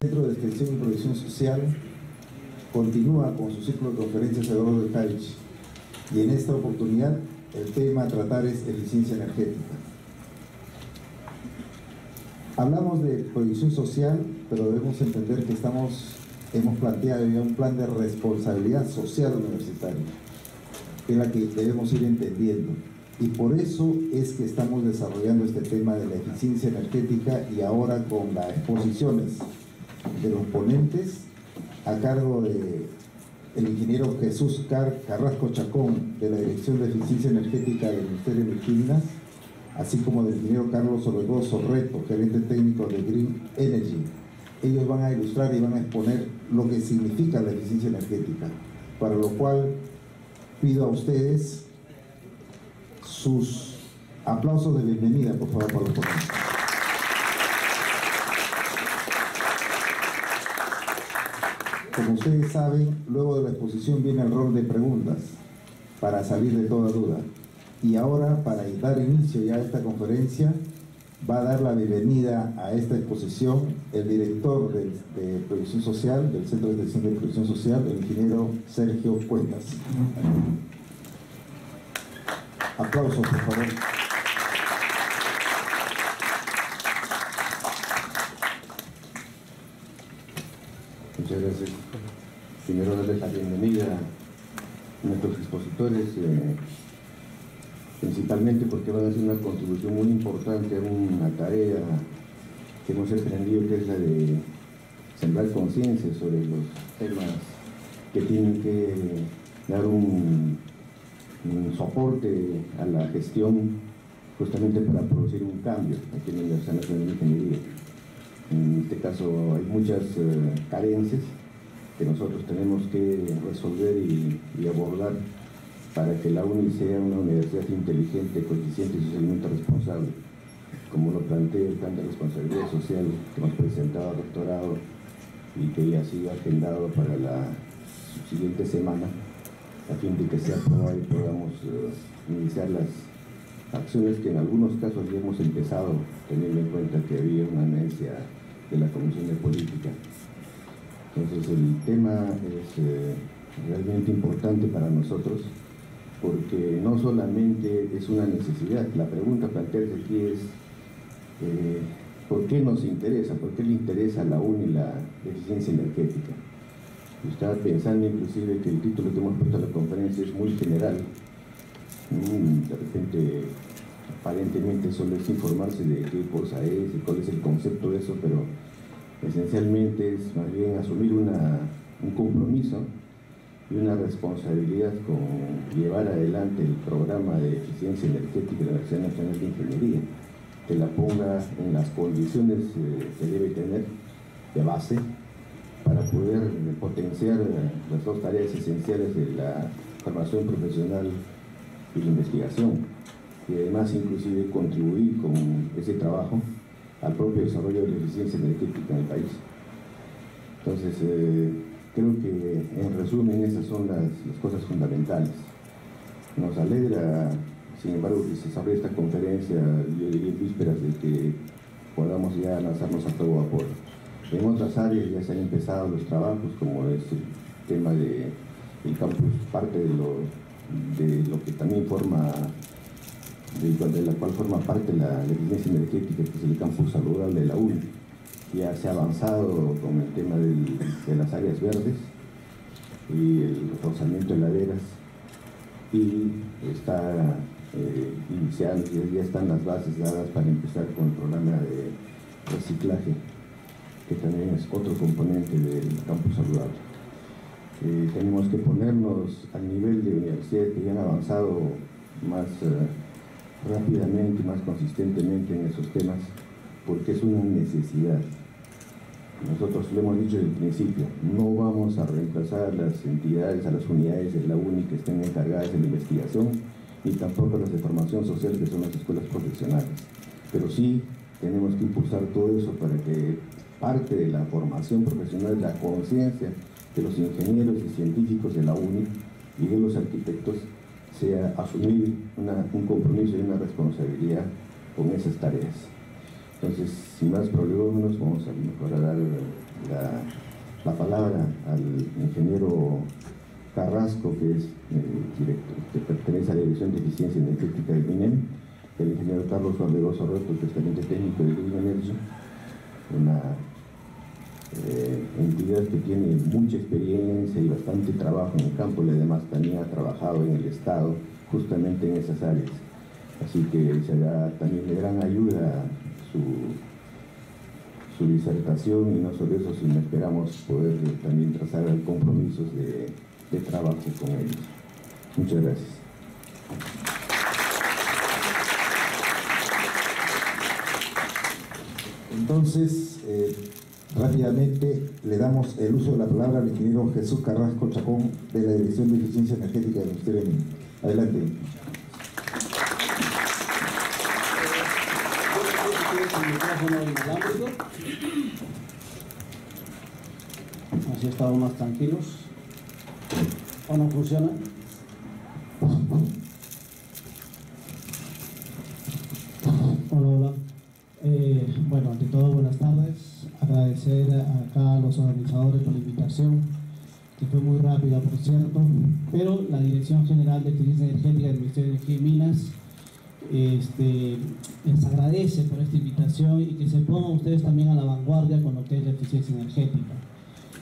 El Centro de Extensión y Producción Social continúa con su ciclo de conferencias alrededor del país y en esta oportunidad el tema a tratar es eficiencia energética. Hablamos de proyección social, pero debemos entender que hemos planteado ya un plan de responsabilidad social universitaria, que es la que debemos ir entendiendo. Y por eso es que estamos desarrollando este tema de la eficiencia energética y ahora con las exposiciones de los ponentes a cargo de el ingeniero Jesús Carrasco Chacón de la Dirección de Eficiencia Energética del Ministerio de Energía y Minas, así como del ingeniero Carlos Orbegoso Reto, gerente técnico de Green Energy. Ellos van a ilustrar y van a exponer lo que significa la eficiencia energética, para lo cual pido a ustedes sus aplausos de bienvenida, por favor, para los ponentes. Como ustedes saben, luego de la exposición viene el rol de preguntas para salir de toda duda. Y ahora, para dar inicio ya a esta conferencia, va a dar la bienvenida a esta exposición el director de Producción Social, del Centro de Extensión de Producción Social, el ingeniero Sergio Cuentas. Aplausos, por favor. Muchas gracias. Primero, darles la bienvenida a nuestros expositores, principalmente porque van a hacer una contribución muy importante a una tarea que hemos emprendido, que es la de sembrar conciencia sobre los temas que tienen que dar un soporte a la gestión justamente para producir un cambio aquí en la Universidad Nacional de Ingeniería. En este caso hay muchas carencias que nosotros tenemos que resolver y abordar para que la UNI sea una universidad inteligente, coeficiente y socialmente responsable, como lo plantea el plan de responsabilidad social que hemos presentado al rectorado y que ya ha sido agendado para la siguiente semana, a fin de que sea aprobado y podamos iniciar las acciones que en algunos casos ya hemos empezado, teniendo en cuenta que había una anencia de la Comisión de Política. Entonces el tema es realmente importante para nosotros, porque no solamente es una necesidad. La pregunta plantearse aquí es ¿por qué nos interesa? ¿Por qué le interesa a la UNI la eficiencia energética? Estaba pensando inclusive que el título que hemos puesto a la conferencia es muy general. De repente, aparentemente solo es informarse de qué cosa es y cuál es el concepto de eso, pero esencialmente es más bien asumir un compromiso y una responsabilidad con llevar adelante el programa de eficiencia energética de la Universidad Nacional de Ingeniería, que la ponga en las condiciones que debe tener de base para poder potenciar las dos tareas esenciales de la formación profesional y la investigación, y además inclusive contribuir con ese trabajo al propio desarrollo de la eficiencia energética en el país. Entonces, creo que en resumen esas son las cosas fundamentales. Nos alegra, sin embargo, que se sabe esta conferencia, yo diría en vísperas de que podamos ya lanzarnos a todo vapor. En otras áreas ya se han empezado los trabajos, como es el tema del campus, parte de lo que también forma, de la cual forma parte la eficiencia energética, que es el campus saludable de la UNI. Ya se ha avanzado con el tema de las áreas verdes y el reforzamiento de laderas, y está iniciando, ya están las bases dadas para empezar con el programa de reciclaje, que también es otro componente del campus saludable. Tenemos que ponernos al nivel de universidades que ya han avanzado más rápidamente, más consistentemente en esos temas, porque es una necesidad. Nosotros lo hemos dicho desde el principio, no vamos a reemplazar las entidades, a las unidades de la UNI que estén encargadas de la investigación, ni tampoco las de formación social, que son las escuelas profesionales. Pero sí tenemos que impulsar todo eso para que parte de la formación profesional, la conciencia de los ingenieros y científicos de la UNI y de los arquitectos, sea asumir un compromiso y una responsabilidad con esas tareas. Entonces, sin más problemas, vamos a mejor a dar la palabra al ingeniero Carrasco, que es director, que pertenece a la Dirección de Eficiencia Energética del MINEM, el ingeniero Carlos Orbegoso Reto, que es gerente técnico de Green Energy, una entidad que tiene mucha experiencia y bastante trabajo en el campo, y además también ha trabajado en el Estado justamente en esas áreas. Así que será también de gran ayuda su disertación, y no solo eso, sino esperamos poder también trazar compromisos de trabajo con ellos. Muchas gracias. Entonces, rápidamente le damos el uso de la palabra al ingeniero Jesús Carrasco Chacón, de la Dirección de Eficiencia Energética del Ministerio de Energía. Adelante. Así estamos más tranquilos. ¿O no funciona? Hola, hola. Bueno, ante todo, buenas tardes. Agradecer acá a los organizadores por la invitación, que fue muy rápida, por cierto. Pero la Dirección General de Eficiencia Energética del Ministerio de Energía y Minas les agradece por esta invitación y que se pongan ustedes también a la vanguardia con lo que es la eficiencia energética.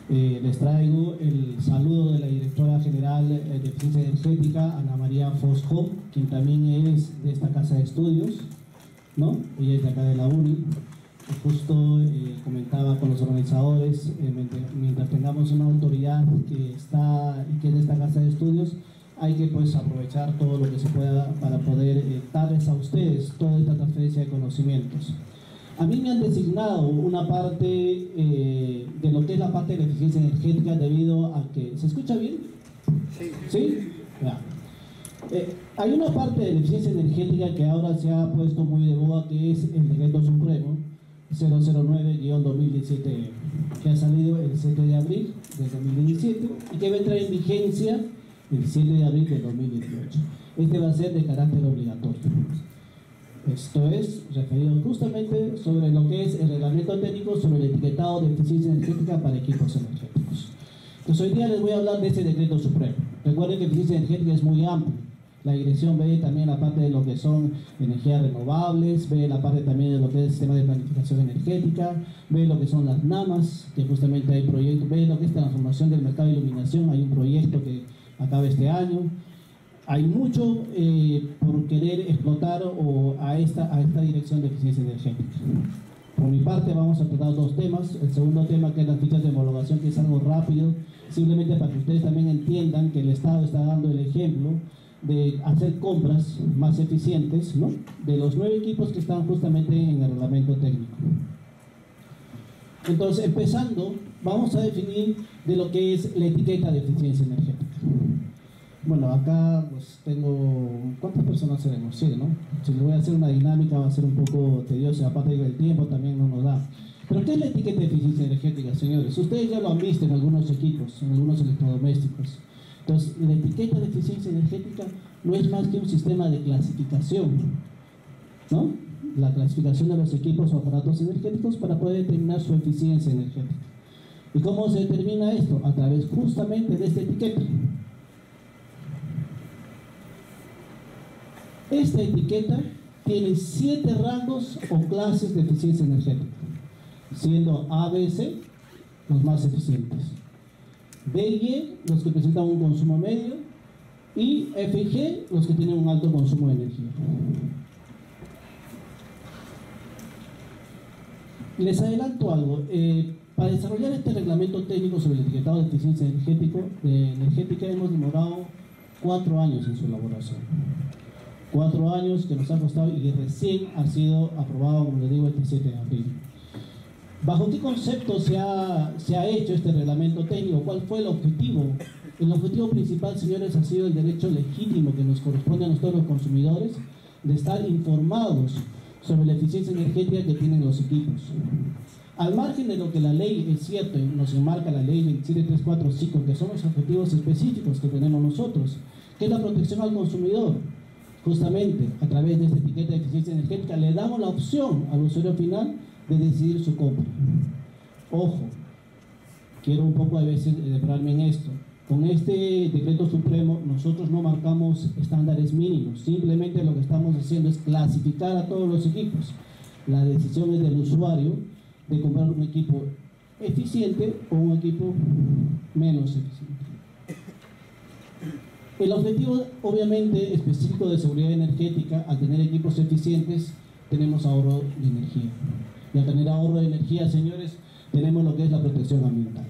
Les traigo el saludo de la directora general de Eficiencia Energética, Ana María Fosco, quien también es de esta casa de estudios, ¿no? Ella es de acá de la UNI. Justo comentaba con los organizadores, mientras tengamos una autoridad que es de esta casa de estudios, hay que pues aprovechar todo lo que se pueda para poder darles a ustedes toda esta transferencia de conocimientos. A mí me han designado una parte de lo que es la parte de la eficiencia energética, debido a que... ¿Se escucha bien? Sí. ¿Sí? Ya. Hay una parte de la eficiencia energética que ahora se ha puesto muy de moda, que es el decreto supremo 009-2017, que ha salido el 7 de abril de 2017 y que va a entrar en vigencia el 7 de abril de 2018. Este va a ser de carácter obligatorio. Esto es referido justamente sobre lo que es el reglamento técnico sobre el etiquetado de eficiencia energética para equipos energéticos. Entonces hoy día les voy a hablar de ese decreto supremo. Recuerden que eficiencia energética es muy amplia. La dirección ve también la parte de lo que son energías renovables, ve la parte también de lo que es el sistema de planificación energética, ve lo que son las NAMAS, que justamente hay proyectos, ve lo que es transformación del mercado de iluminación, hay un proyecto que acaba este año. Hay mucho por querer explotar a esta dirección de eficiencia energética. Por mi parte vamos a tratar dos temas. El segundo tema, que es las fichas de homologación, que es algo rápido, simplemente para que ustedes también entiendan que el Estado está dando el ejemplo de hacer compras más eficientes, ¿no?, de los 9 equipos que están justamente en el reglamento técnico. Entonces, empezando, vamos a definir de lo que es la etiqueta de eficiencia energética. Bueno, acá pues tengo... ¿Cuántas personas seremos? Sí, ¿no? Si le voy a hacer una dinámica va a ser un poco tediosa, aparte del tiempo también no nos da. Pero ¿qué es la etiqueta de eficiencia energética, señores? Ustedes ya lo han visto en algunos equipos, en algunos electrodomésticos. Entonces, la etiqueta de eficiencia energética no es más que un sistema de clasificación, ¿no? La clasificación de los equipos o aparatos energéticos para poder determinar su eficiencia energética. ¿Y cómo se determina esto? A través justamente de esta etiqueta. Esta etiqueta tiene 7 rangos o clases de eficiencia energética, siendo A, B, C los más eficientes, D y E los que presentan un consumo medio, y F y G los que tienen un alto consumo de energía. Les adelanto algo. Para desarrollar este reglamento técnico sobre el etiquetado de eficiencia energética hemos demorado 4 años en su elaboración. 4 años que nos ha costado y que recién ha sido aprobado, como les digo, el 7 de abril. ¿Bajo qué concepto se ha hecho este reglamento técnico? ¿Cuál fue el objetivo? El objetivo principal, señores, ha sido el derecho legítimo que nos corresponde a nosotros los consumidores de estar informados sobre la eficiencia energética que tienen los equipos. Al margen de lo que la ley, es cierto, nos enmarca la ley 27345, que son los objetivos específicos que tenemos nosotros, que es la protección al consumidor, justamente a través de esta etiqueta de eficiencia energética le damos la opción al usuario final de decidir su compra. Ojo, quiero un poco a veces debrarme en esto. Con este decreto supremo nosotros no marcamos estándares mínimos, simplemente lo que estamos haciendo es clasificar a todos los equipos. La decisión es del usuario de comprar un equipo eficiente o un equipo menos eficiente. El objetivo obviamente específico de seguridad energética, al tener equipos eficientes tenemos ahorro de energía, y al tener ahorro de energía, señores, tenemos lo que es la protección ambiental.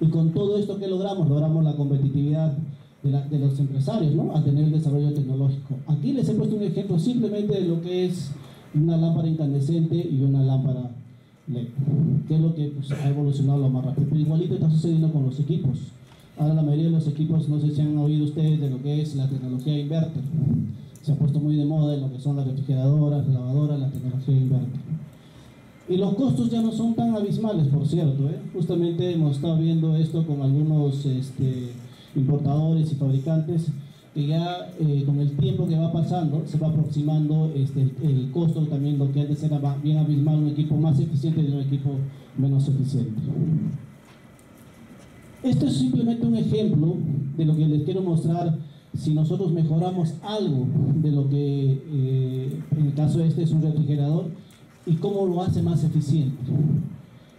Y con todo esto que logramos, logramos la competitividad de los empresarios, ¿no?, a tener el desarrollo tecnológico. Aquí les he puesto un ejemplo simplemente de lo que es una lámpara incandescente y una lámpara LED, que es lo que pues, ha evolucionado lo más rápido. Pero igualito está sucediendo con los equipos. Ahora la mayoría de los equipos, no sé si han oído ustedes de lo que es la tecnología inverter. Se ha puesto muy de moda en lo que son las refrigeradoras, las lavadoras, la tecnología inverter. Y los costos ya no son tan abismales, por cierto, ¿eh? Justamente hemos estado viendo esto con algunos importadores y fabricantes que ya con el tiempo que va pasando se va aproximando el costo también, lo que antes era bien abismal, un equipo más eficiente de un equipo menos eficiente. Esto es simplemente un ejemplo de lo que les quiero mostrar. Si nosotros mejoramos algo de lo que en el caso este es un refrigerador, y cómo lo hace más eficiente.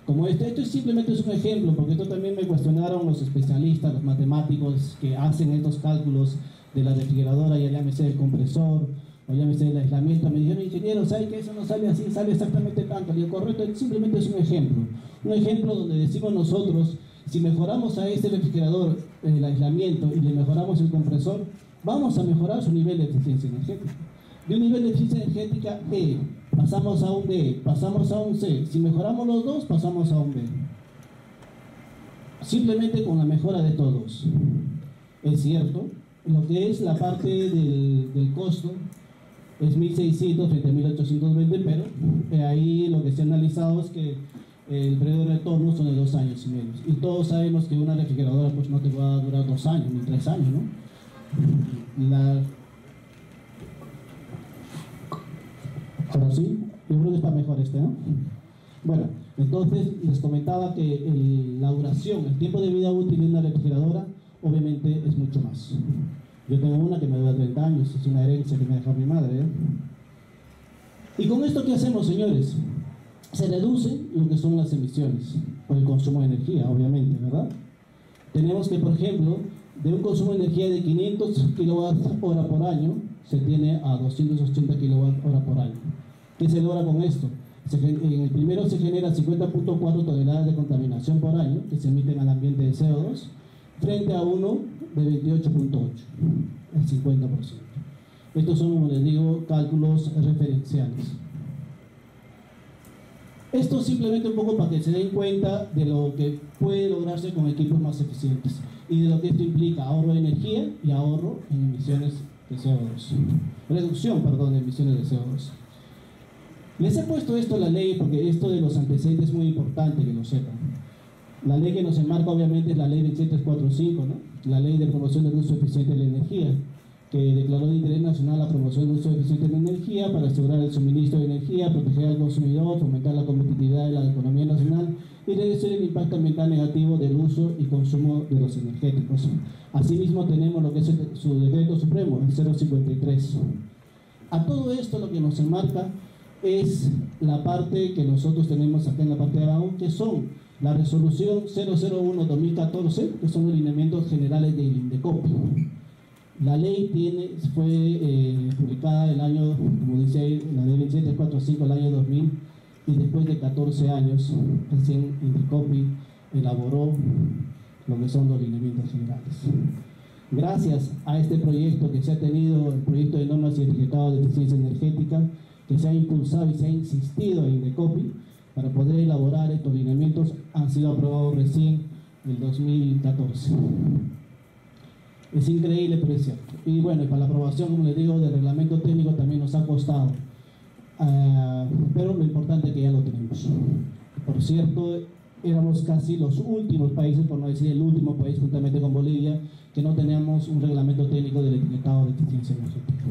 Como esto simplemente es un ejemplo, porque esto también me cuestionaron los especialistas, los matemáticos que hacen estos cálculos de la refrigeradora, ya llámese el compresor, o llámese el aislamiento. Me dijeron, ingeniero, ¿sabe que eso no sale así? Sale exactamente tanto. Le digo, correcto, simplemente es un ejemplo. Un ejemplo donde decimos nosotros, si mejoramos a este refrigerador el aislamiento y le mejoramos el compresor, vamos a mejorar su nivel de eficiencia energética. De un nivel de eficiencia energética E, pasamos a un D, pasamos a un C. Si mejoramos los dos, pasamos a un B. Simplemente con la mejora de estos dos. Es cierto, lo que es la parte del costo es 1.600 frente a 1.820, pero de ahí lo que se ha analizado es que el periodo de retorno son de 2 años y medio. Y todos sabemos que una refrigeradora pues no te va a durar 2 años, ni 3 años, ¿no? Ahora sí, yo creo que está mejor este, ¿no? Bueno, entonces les comentaba que la duración, el tiempo de vida útil de una refrigeradora, obviamente es mucho más. Yo tengo una que me dura 30 años, es una herencia que me dejó mi madre, ¿eh? Y con esto, ¿qué hacemos, señores? Se reduce lo que son las emisiones, por el consumo de energía, obviamente, ¿verdad? Tenemos que, por ejemplo, de un consumo de energía de 500 kWh por año, se tiene a 280 kWh por año. ¿Qué se logra con esto? En el primero se genera 50.4 toneladas de contaminación por año que se emiten al ambiente de CO2 frente a uno de 28.8, el 50%. Estos son, como les digo, cálculos referenciales. Esto simplemente un poco para que se den cuenta de lo que puede lograrse con equipos más eficientes y de lo que esto implica, ahorro de energía y ahorro en emisiones de CO2, reducción, perdón, de emisiones de CO2. Les he puesto esto a la ley porque esto de los antecedentes es muy importante que lo sepan. La ley que nos enmarca obviamente es la ley 27345, ¿no? La ley de promoción del uso eficiente de la energía, que declaró de interés nacional la promoción del uso eficiente de la energía para asegurar el suministro de energía, proteger al consumidor, fomentar la competitividad de la economía nacional y reducir el impacto ambiental negativo del uso y consumo de los energéticos. Asimismo tenemos lo que es su decreto supremo, el 053. A todo esto lo que nos enmarca es la parte que nosotros tenemos acá en la parte de abajo, que son la resolución 001-2014, que son los lineamientos generales del INDECOPI. La ley fue publicada el año, como dice ahí, la ley 2745, el año 2000, y después de 14 años, recién INDECOPI elaboró lo que son los lineamientos generales. Gracias a este proyecto que se ha tenido, el proyecto de normas y etiquetado de eficiencia energética, que se ha impulsado y se ha insistido en INDECOPI para poder elaborar estos lineamientos, han sido aprobados recién en el 2014. Es increíble, pero es cierto. Y bueno, para la aprobación, como les digo, del reglamento técnico también nos ha costado. Pero lo importante es que ya lo tenemos. Por cierto, éramos casi los últimos países, por no decir el último país, juntamente con Bolivia, que no teníamos un reglamento técnico del etiquetado de eficiencia energética.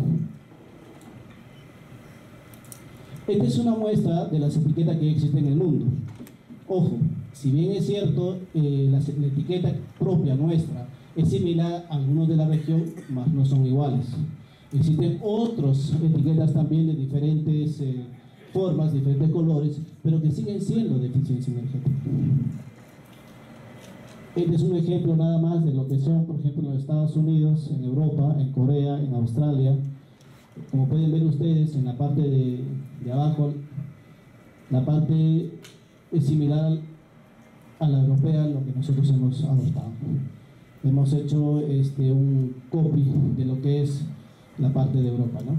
Esta es una muestra de las etiquetas que existen en el mundo. Ojo, si bien es cierto, la etiqueta propia nuestra es similar a algunos de la región, mas no son iguales. Existen otras etiquetas también de diferentes formas, diferentes colores, pero que siguen siendo de eficiencia energética. Este es un ejemplo nada más de lo que son, por ejemplo, en los Estados Unidos, en Europa, en Corea, en Australia. Como pueden ver ustedes, en la parte de abajo, la parte es similar a la europea, lo que nosotros hemos adoptado. Hemos hecho un copy de lo que es la parte de Europa, ¿no?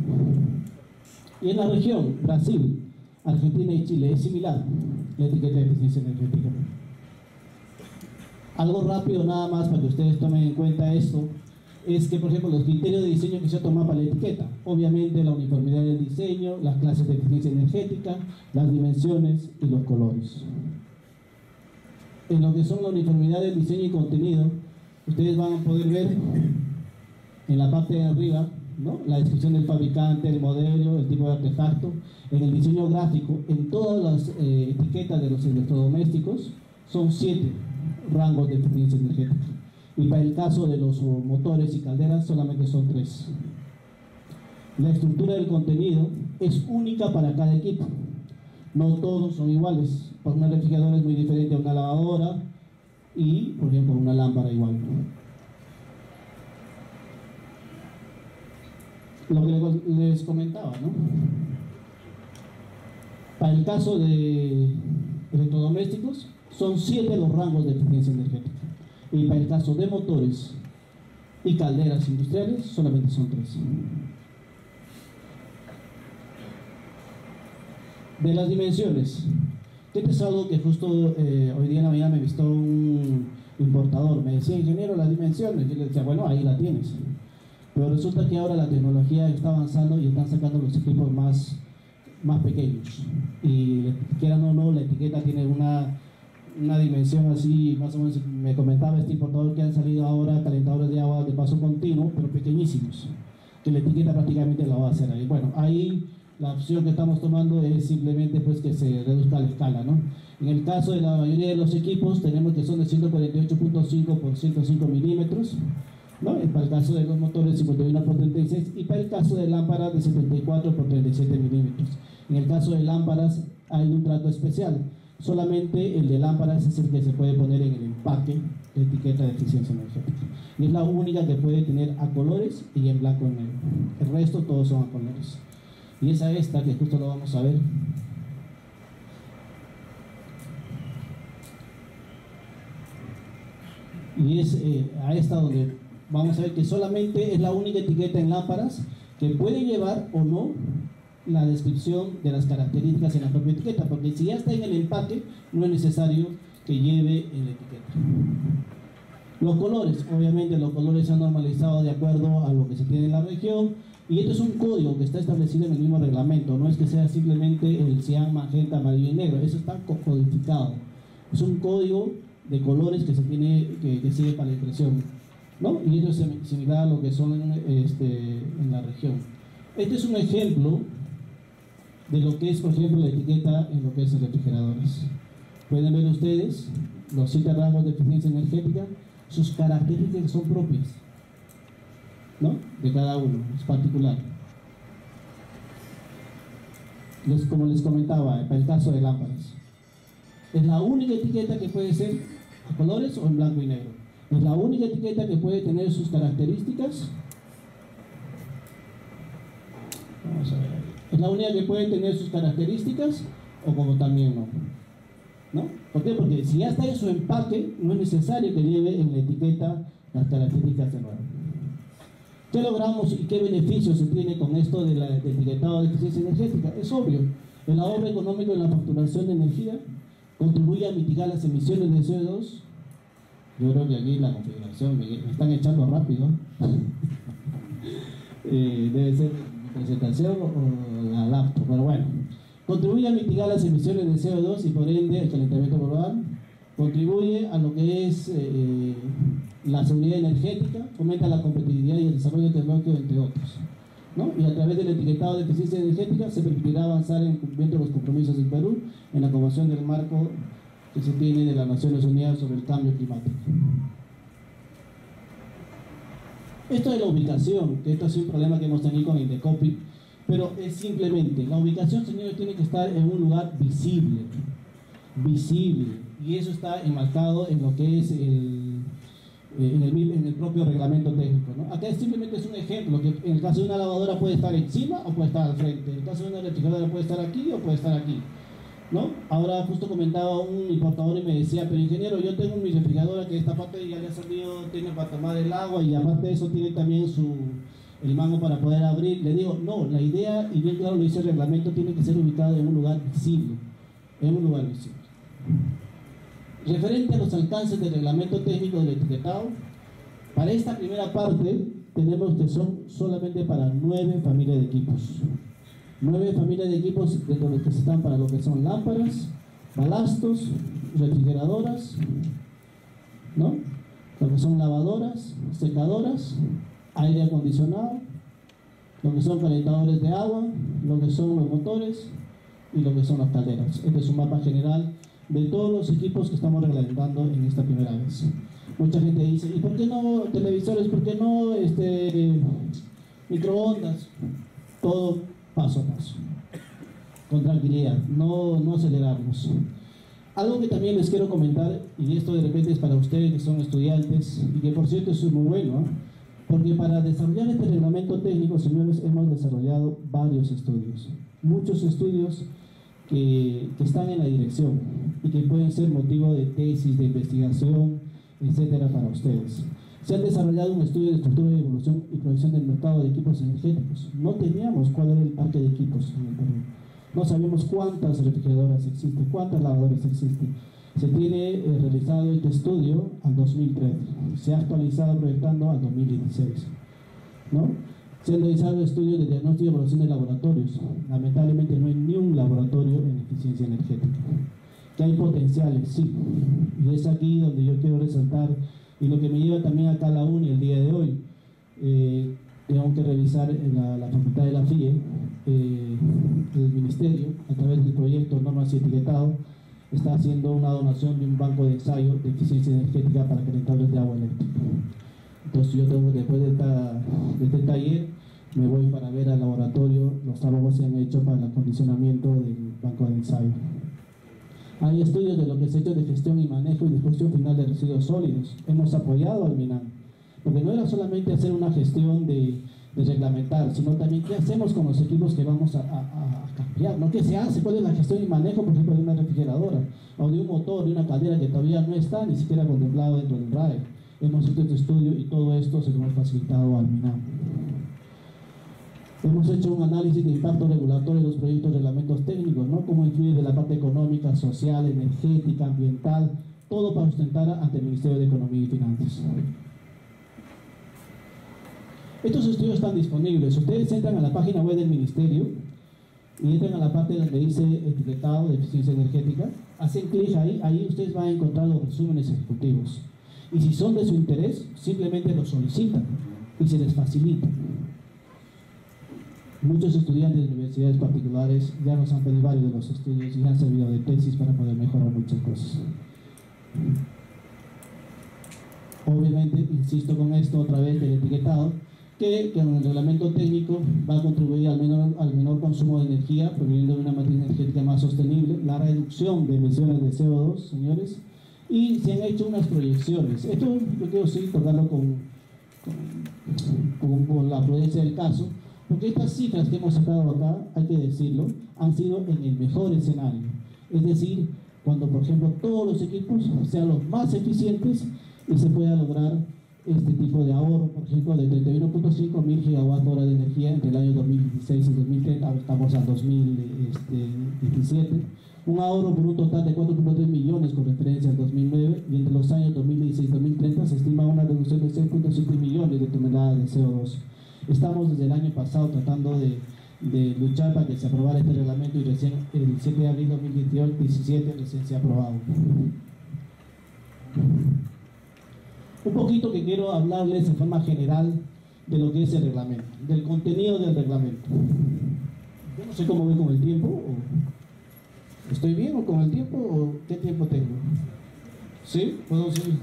Y en la región, Brasil, Argentina y Chile, es similar la etiqueta de eficiencia energética. Algo rápido nada más para que ustedes tomen en cuenta esto, es que, por ejemplo, los criterios de diseño que se toman para la etiqueta, obviamente la uniformidad del diseño, las clases de eficiencia energética, las dimensiones y los colores. En lo que son la uniformidad del diseño y contenido, ustedes van a poder ver en la parte de arriba, ¿no?, la descripción del fabricante, el modelo, el tipo de artefacto, en el diseño gráfico, en todas las etiquetas de los electrodomésticos, son 7 rangos de eficiencia energética. Y para el caso de los motores y calderas solamente son 3. La estructura del contenido es única para cada equipo. No todos son iguales. Para una refrigeradora es muy diferente a una lavadora y, por ejemplo, una lámpara igual. Lo que les comentaba, ¿no? Para el caso de electrodomésticos son 7 los rangos de eficiencia energética. Y para el caso de motores y calderas industriales, solamente son 3. De las dimensiones. Este es algo que justo hoy día en la mañana me visitó un importador. Me decía, ingeniero, las dimensiones. Yo le decía, bueno, ahí la tienes. Pero resulta que ahora la tecnología está avanzando y están sacando los equipos más pequeños. Y quieran o no, la etiqueta tiene una dimensión así, más o menos. Me comentaba este importador que han salido ahora calentadores de agua de paso continuo, pero pequeñísimos, que la etiqueta prácticamente la va a hacer ahí. Bueno, ahí la opción que estamos tomando es simplemente pues que se reduzca la escala, ¿no? En el caso de la mayoría de los equipos tenemos que son de 148.5 por 105 milímetros, ¿no? Para el caso de los motores 51 por 36 y para el caso de lámparas de 74 por 37 milímetros. En el caso de lámparas hay un trato especial. Solamente el de lámparas es el que se puede poner en el empaque de etiqueta de eficiencia energética. Y es la única que puede tener a colores y en blanco y negro. El resto todos son a colores. Y es a esta que justo lo vamos a ver. Y es a esta donde vamos a ver que solamente es la única etiqueta en lámparas que puede llevar o no la descripción de las características en la propia etiqueta, porque si ya está en el empaque no es necesario que lleve en la etiqueta. Los colores, obviamente los colores se han normalizado de acuerdo a lo que se tiene en la región, y esto es un código que está establecido en el mismo reglamento, no es que sea simplemente el cian, magenta, amarillo y negro, eso está codificado, es un código de colores que se tiene que sirve para la impresión, ¿no? Y esto es similar a lo que son en la región. Este es un ejemplo de lo que es, por ejemplo, la etiqueta en lo que es refrigeradores. Pueden ver ustedes los 7 rangos de eficiencia energética, sus características son propias, ¿no?, de cada uno, es particular. Como les comentaba, para el caso de lámparas, es la única etiqueta que puede ser a colores o en blanco y negro. Es la única etiqueta que puede tener sus características. Vamos a ver. Es la única que puede tener sus características o como también no, ¿no? ¿Por qué? Porque si ya está en su empaque, no es necesario que lleve en la etiqueta las características de nuevo. ¿Qué logramos y qué beneficios se tiene con esto del etiquetado de eficiencia energética? Es obvio, el ahorro económico en la facturación de energía contribuye a mitigar las emisiones de CO2. Yo creo que aquí la configuración me están echando rápido. Debe ser presentación o la laptop, pero bueno, contribuye a mitigar las emisiones de CO2 y por ende el calentamiento global, contribuye a lo que es la seguridad energética, fomenta la competitividad y el desarrollo tecnológico, entre otros, ¿no? Y a través del etiquetado de eficiencia energética se permitirá avanzar en el cumplimiento de los compromisos del Perú en la convención del marco que se tiene de las Naciones Unidas sobre el cambio climático. Esto de la ubicación, que esto es un problema que hemos tenido con INDECOPI, pero es simplemente, la ubicación, señores, tiene que estar en un lugar visible, y eso está enmarcado en lo que es el propio reglamento técnico, ¿no? Acá simplemente es un ejemplo, que en el caso de una lavadora puede estar encima o puede estar al frente, en el caso de una electrificadora puede estar aquí o puede estar aquí, ¿no? Ahora justo comentaba un importador y me decía, pero ingeniero, yo tengo mi refrigeradora que esta parte ya le ha salido, tiene para tomar el agua y aparte de eso tiene también el mango para poder abrir. Le digo, no, la idea, y bien claro lo dice el reglamento, tiene que ser ubicado en un lugar visible, Referente a los alcances del reglamento técnico del etiquetado, para esta primera parte tenemos que son solamente para 9 familias de equipos. 9 familias de equipos, de los que están para lo que son lámparas, balastos, refrigeradoras, ¿no? Lo que son lavadoras, secadoras, aire acondicionado, lo que son calentadores de agua, lo que son los motores y lo que son las calderas. Este es un mapa general de todos los equipos que estamos reglamentando en esta primera vez. Mucha gente dice, ¿y por qué no televisores? ¿Por qué no microondas? Todo paso a paso, con tranquilidad, no acelerarnos. Algo que también les quiero comentar, y esto de repente es para ustedes que son estudiantes, y que por cierto es muy bueno, ¿eh? Porque para desarrollar este reglamento técnico, señores, hemos desarrollado varios estudios, muchos estudios que están en la dirección y que pueden ser motivo de tesis, de investigación, etcétera, para ustedes. Se ha desarrollado un estudio de estructura de evolución y provisión del mercado de equipos energéticos. No teníamos cuál era el parque de equipos en el Perú. No sabíamos cuántas refrigeradoras existen, cuántas lavadoras existen. Se tiene realizado este estudio al 2003. Se ha actualizado proyectando al 2016, ¿no? Se han realizado estudios de diagnóstico y evaluación de laboratorios. Lamentablemente no hay ni un laboratorio en eficiencia energética. Que hay potenciales, sí. Y es aquí donde yo quiero resaltar, y lo que me lleva también acá a la UNI el día de hoy. Tengo que revisar en la facultad de la FIE, del Ministerio, a través del proyecto Normas y Etiquetado, está haciendo una donación de un banco de ensayo de eficiencia energética para calentadores de agua eléctrica. Entonces yo tengo, después de este taller, me voy para ver al laboratorio los trabajos que se han hecho para el acondicionamiento del banco de ensayo. Hay estudios de lo que se ha hecho de gestión y manejo y disposición final de residuos sólidos. Hemos apoyado al MINEM, porque no era solamente hacer una gestión de reglamentar, sino también qué hacemos con los equipos que vamos a cambiar, ¿no? ¿Qué se hace? ¿Cuál es la gestión y manejo, por ejemplo, de una refrigeradora o de un motor, de una caldera que todavía no está ni siquiera contemplado dentro del RAE? Hemos hecho este estudio y todo esto se lo hemos facilitado al MINEM. Hemos hecho un análisis de impacto regulatorio de los proyectos de reglamentos técnicos, ¿no? Cómo influye de la parte económica, social, energética, ambiental, todo para sustentar ante el Ministerio de Economía y Finanzas. Estos estudios están disponibles. Ustedes entran a la página web del Ministerio y entran a la parte donde dice etiquetado de eficiencia energética, hacen clic ahí, ahí ustedes van a encontrar los resúmenes ejecutivos. Y si son de su interés, simplemente los solicitan y se les facilita. Muchos estudiantes de universidades particulares ya nos han pedido varios de los estudios y han servido de tesis para poder mejorar muchas cosas. Obviamente, insisto con esto otra vez del etiquetado, que con el reglamento técnico va a contribuir al menor consumo de energía, proviniendo de una matriz energética más sostenible, la reducción de emisiones de CO2, señores, y se han hecho unas proyecciones. Esto yo quiero sí tocarlo con la prudencia del caso, porque estas cifras que hemos sacado acá, hay que decirlo, han sido en el mejor escenario. Es decir, cuando por ejemplo todos los equipos sean los más eficientes y se pueda lograr este tipo de ahorro, por ejemplo, de 31.5 mil gigawatt hora de energía entre el año 2016 y 2030, ahora estamos al 2017, un ahorro por un total de 4.3 millones con referencia al 2009, y entre los años 2016 y 2030 se estima una reducción de 6.7 millones de toneladas de CO2. Estamos desde el año pasado tratando de luchar para que se aprobara este reglamento y recién el 7 de abril de 2017 recién se ha aprobado. Un poquito que quiero hablarles en forma general de lo que es el reglamento, del contenido del reglamento. Yo no sé cómo voy con el tiempo, o ¿estoy bien o con el tiempo? ¿O qué tiempo tengo? ¿Sí? ¿Puedo seguir?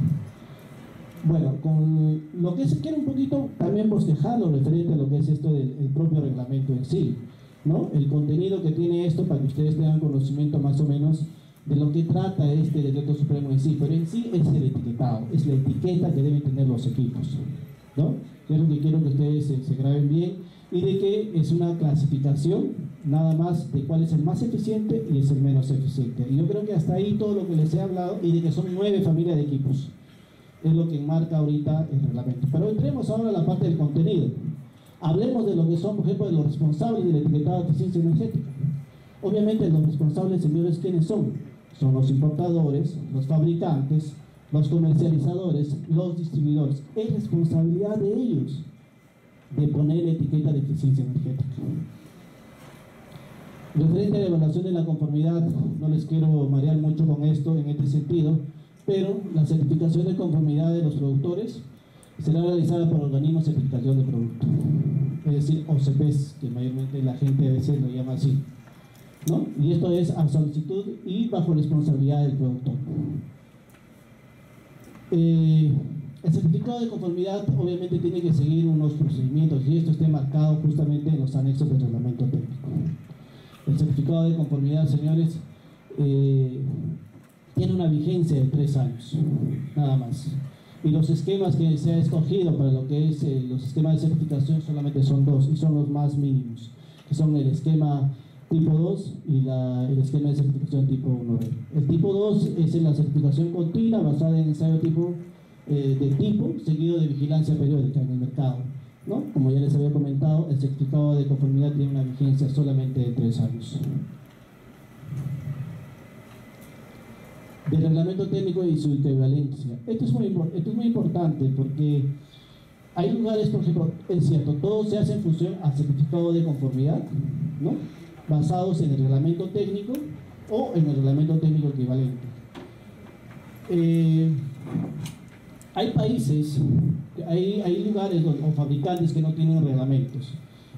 Bueno, con lo que es, quiero un poquito también bosquejarlo referente a lo que es esto del propio reglamento en sí, ¿no? El contenido que tiene esto para que ustedes tengan conocimiento más o menos de lo que trata este decreto supremo en sí, pero en sí es el etiquetado, es la etiqueta que deben tener los equipos, ¿no? Es lo que quiero que ustedes se graben bien, y de que es una clasificación nada más de cuál es el más eficiente y es el menos eficiente. Y yo creo que hasta ahí todo lo que les he hablado, y de que son 9 familias de equipos, es lo que enmarca ahorita el reglamento. Pero entremos ahora a la parte del contenido. Hablemos de lo que son, por ejemplo, de los responsables del etiquetado de eficiencia energética. Obviamente los responsables, señores, ¿quiénes son? Son los importadores, los fabricantes, los comercializadores, los distribuidores. Es responsabilidad de ellos de poner la etiqueta de eficiencia energética. Referente a la evaluación de la conformidad, no les quiero marear mucho con esto en este sentido, pero la certificación de conformidad de los productores será realizada por organismos de certificación de producto, es decir, OCPs, que mayormente la gente a veces lo llama así, ¿no? Y esto es a solicitud y bajo responsabilidad del productor. El certificado de conformidad obviamente tiene que seguir unos procedimientos, y esto está marcado justamente en los anexos del reglamento técnico. El certificado de conformidad, señores, tiene una vigencia de 3 años, nada más. Y los esquemas que se ha escogido para lo que es los esquemas de certificación solamente son 2, y son los más mínimos, que son el esquema tipo 2 y el esquema de certificación tipo 1. El tipo 2 es la certificación continua basada en ensayo de tipo, seguido de vigilancia periódica en el mercado, ¿no? Como ya les había comentado, el certificado de conformidad tiene una vigencia solamente de 3 años. Del reglamento técnico y su equivalencia. Esto es muy importante, porque hay lugares, por ejemplo, es cierto, todo se hace en función al certificado de conformidad, ¿no? Basados en el reglamento técnico o en el reglamento técnico equivalente. Hay países, hay lugares o fabricantes que no tienen reglamentos,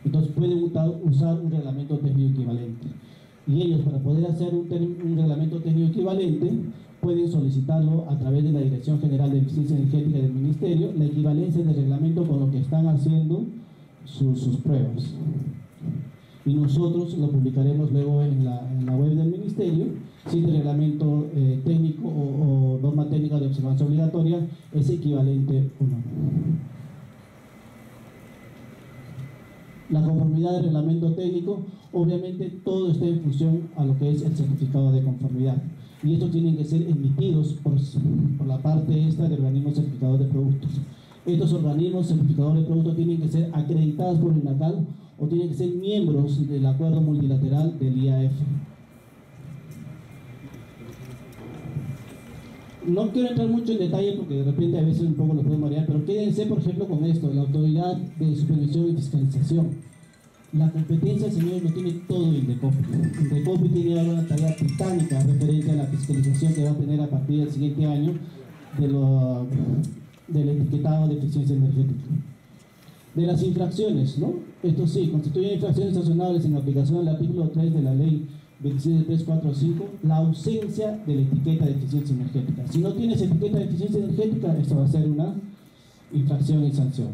entonces pueden usar un reglamento técnico equivalente. Y ellos, para poder hacer un reglamento técnico equivalente, pueden solicitarlo a través de la Dirección General de Eficiencia Energética del Ministerio, la equivalencia del reglamento con lo que están haciendo sus pruebas. Y nosotros lo publicaremos luego en la web del Ministerio, si el reglamento técnico o norma técnica de observancia obligatoria es equivalente o no. La conformidad del reglamento técnico, obviamente todo está en función a lo que es el certificado de conformidad, y estos tienen que ser emitidos por la parte esta de organismos certificadores de productos. Estos organismos certificadores de productos tienen que ser acreditados por el INACAL o tienen que ser miembros del acuerdo multilateral del IAF. No quiero entrar mucho en detalle porque de repente a veces un poco lo puedo marear, pero quédense, por ejemplo, con esto, la autoridad de supervisión y fiscalización. La competencia, señores, lo tiene todo INDECOPI. INDECOPI tiene ahora una tarea titánica referente a la fiscalización que va a tener a partir del siguiente año del etiquetado de eficiencia energética. De las infracciones, ¿no? Esto sí, constituyen infracciones sancionables en aplicación del artículo 3 de la ley 27345, la ausencia de la etiqueta de eficiencia energética. Si no tienes etiqueta de eficiencia energética, esto va a ser una infracción y sanción.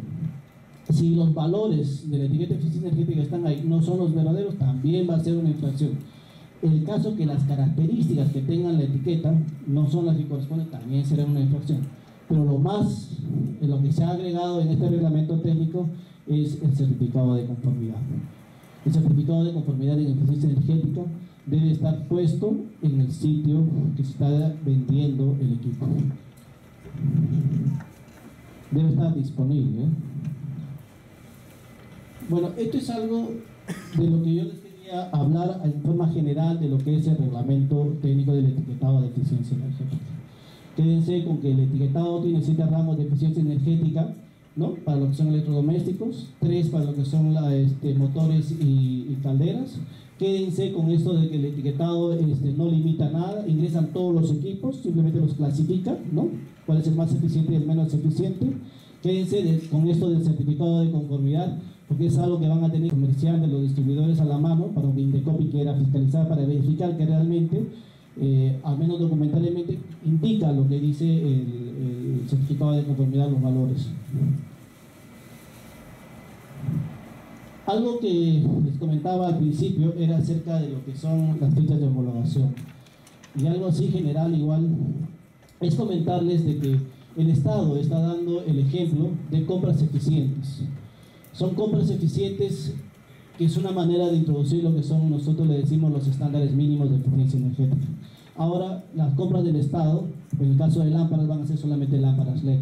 Si los valores de la etiqueta de eficiencia energética están ahí, no son los verdaderos, también va a ser una infracción. El caso que las características que tengan la etiqueta no son las que corresponden, también será una infracción. Pero lo que se ha agregado en este reglamento técnico es el certificado de conformidad. El certificado de conformidad en eficiencia energética debe estar puesto en el sitio que se está vendiendo el equipo. Debe estar disponible. Bueno, esto es algo de lo que yo les quería hablar en forma general de lo que es el reglamento técnico del etiquetado de eficiencia energética. Quédense con que el etiquetado tiene 7 ramos de eficiencia energética ¿no? Para lo que son electrodomésticos, 3 para lo que son motores y calderas. Quédense con esto de que el etiquetado no limita nada, ingresan todos los equipos, simplemente los clasifican, ¿no? Cuál es el más eficiente y el menos eficiente. Quédense con esto del certificado de conformidad, porque es algo que van a tener comerciantes, los distribuidores a la mano, para que INDECOPI quiera fiscalizar, para verificar que realmente, al menos documentalmente, indica lo que dice el certificado de conformidad, los valores. Algo que les comentaba al principio era acerca de lo que son las fichas de homologación. Y algo así general igual es comentarles de que el Estado está dando el ejemplo de compras eficientes. Son compras eficientes que es una manera de introducir lo que son, nosotros le decimos, los estándares mínimos de eficiencia energética. Ahora, las compras del Estado, en el caso de lámparas, van a ser solamente lámparas LED,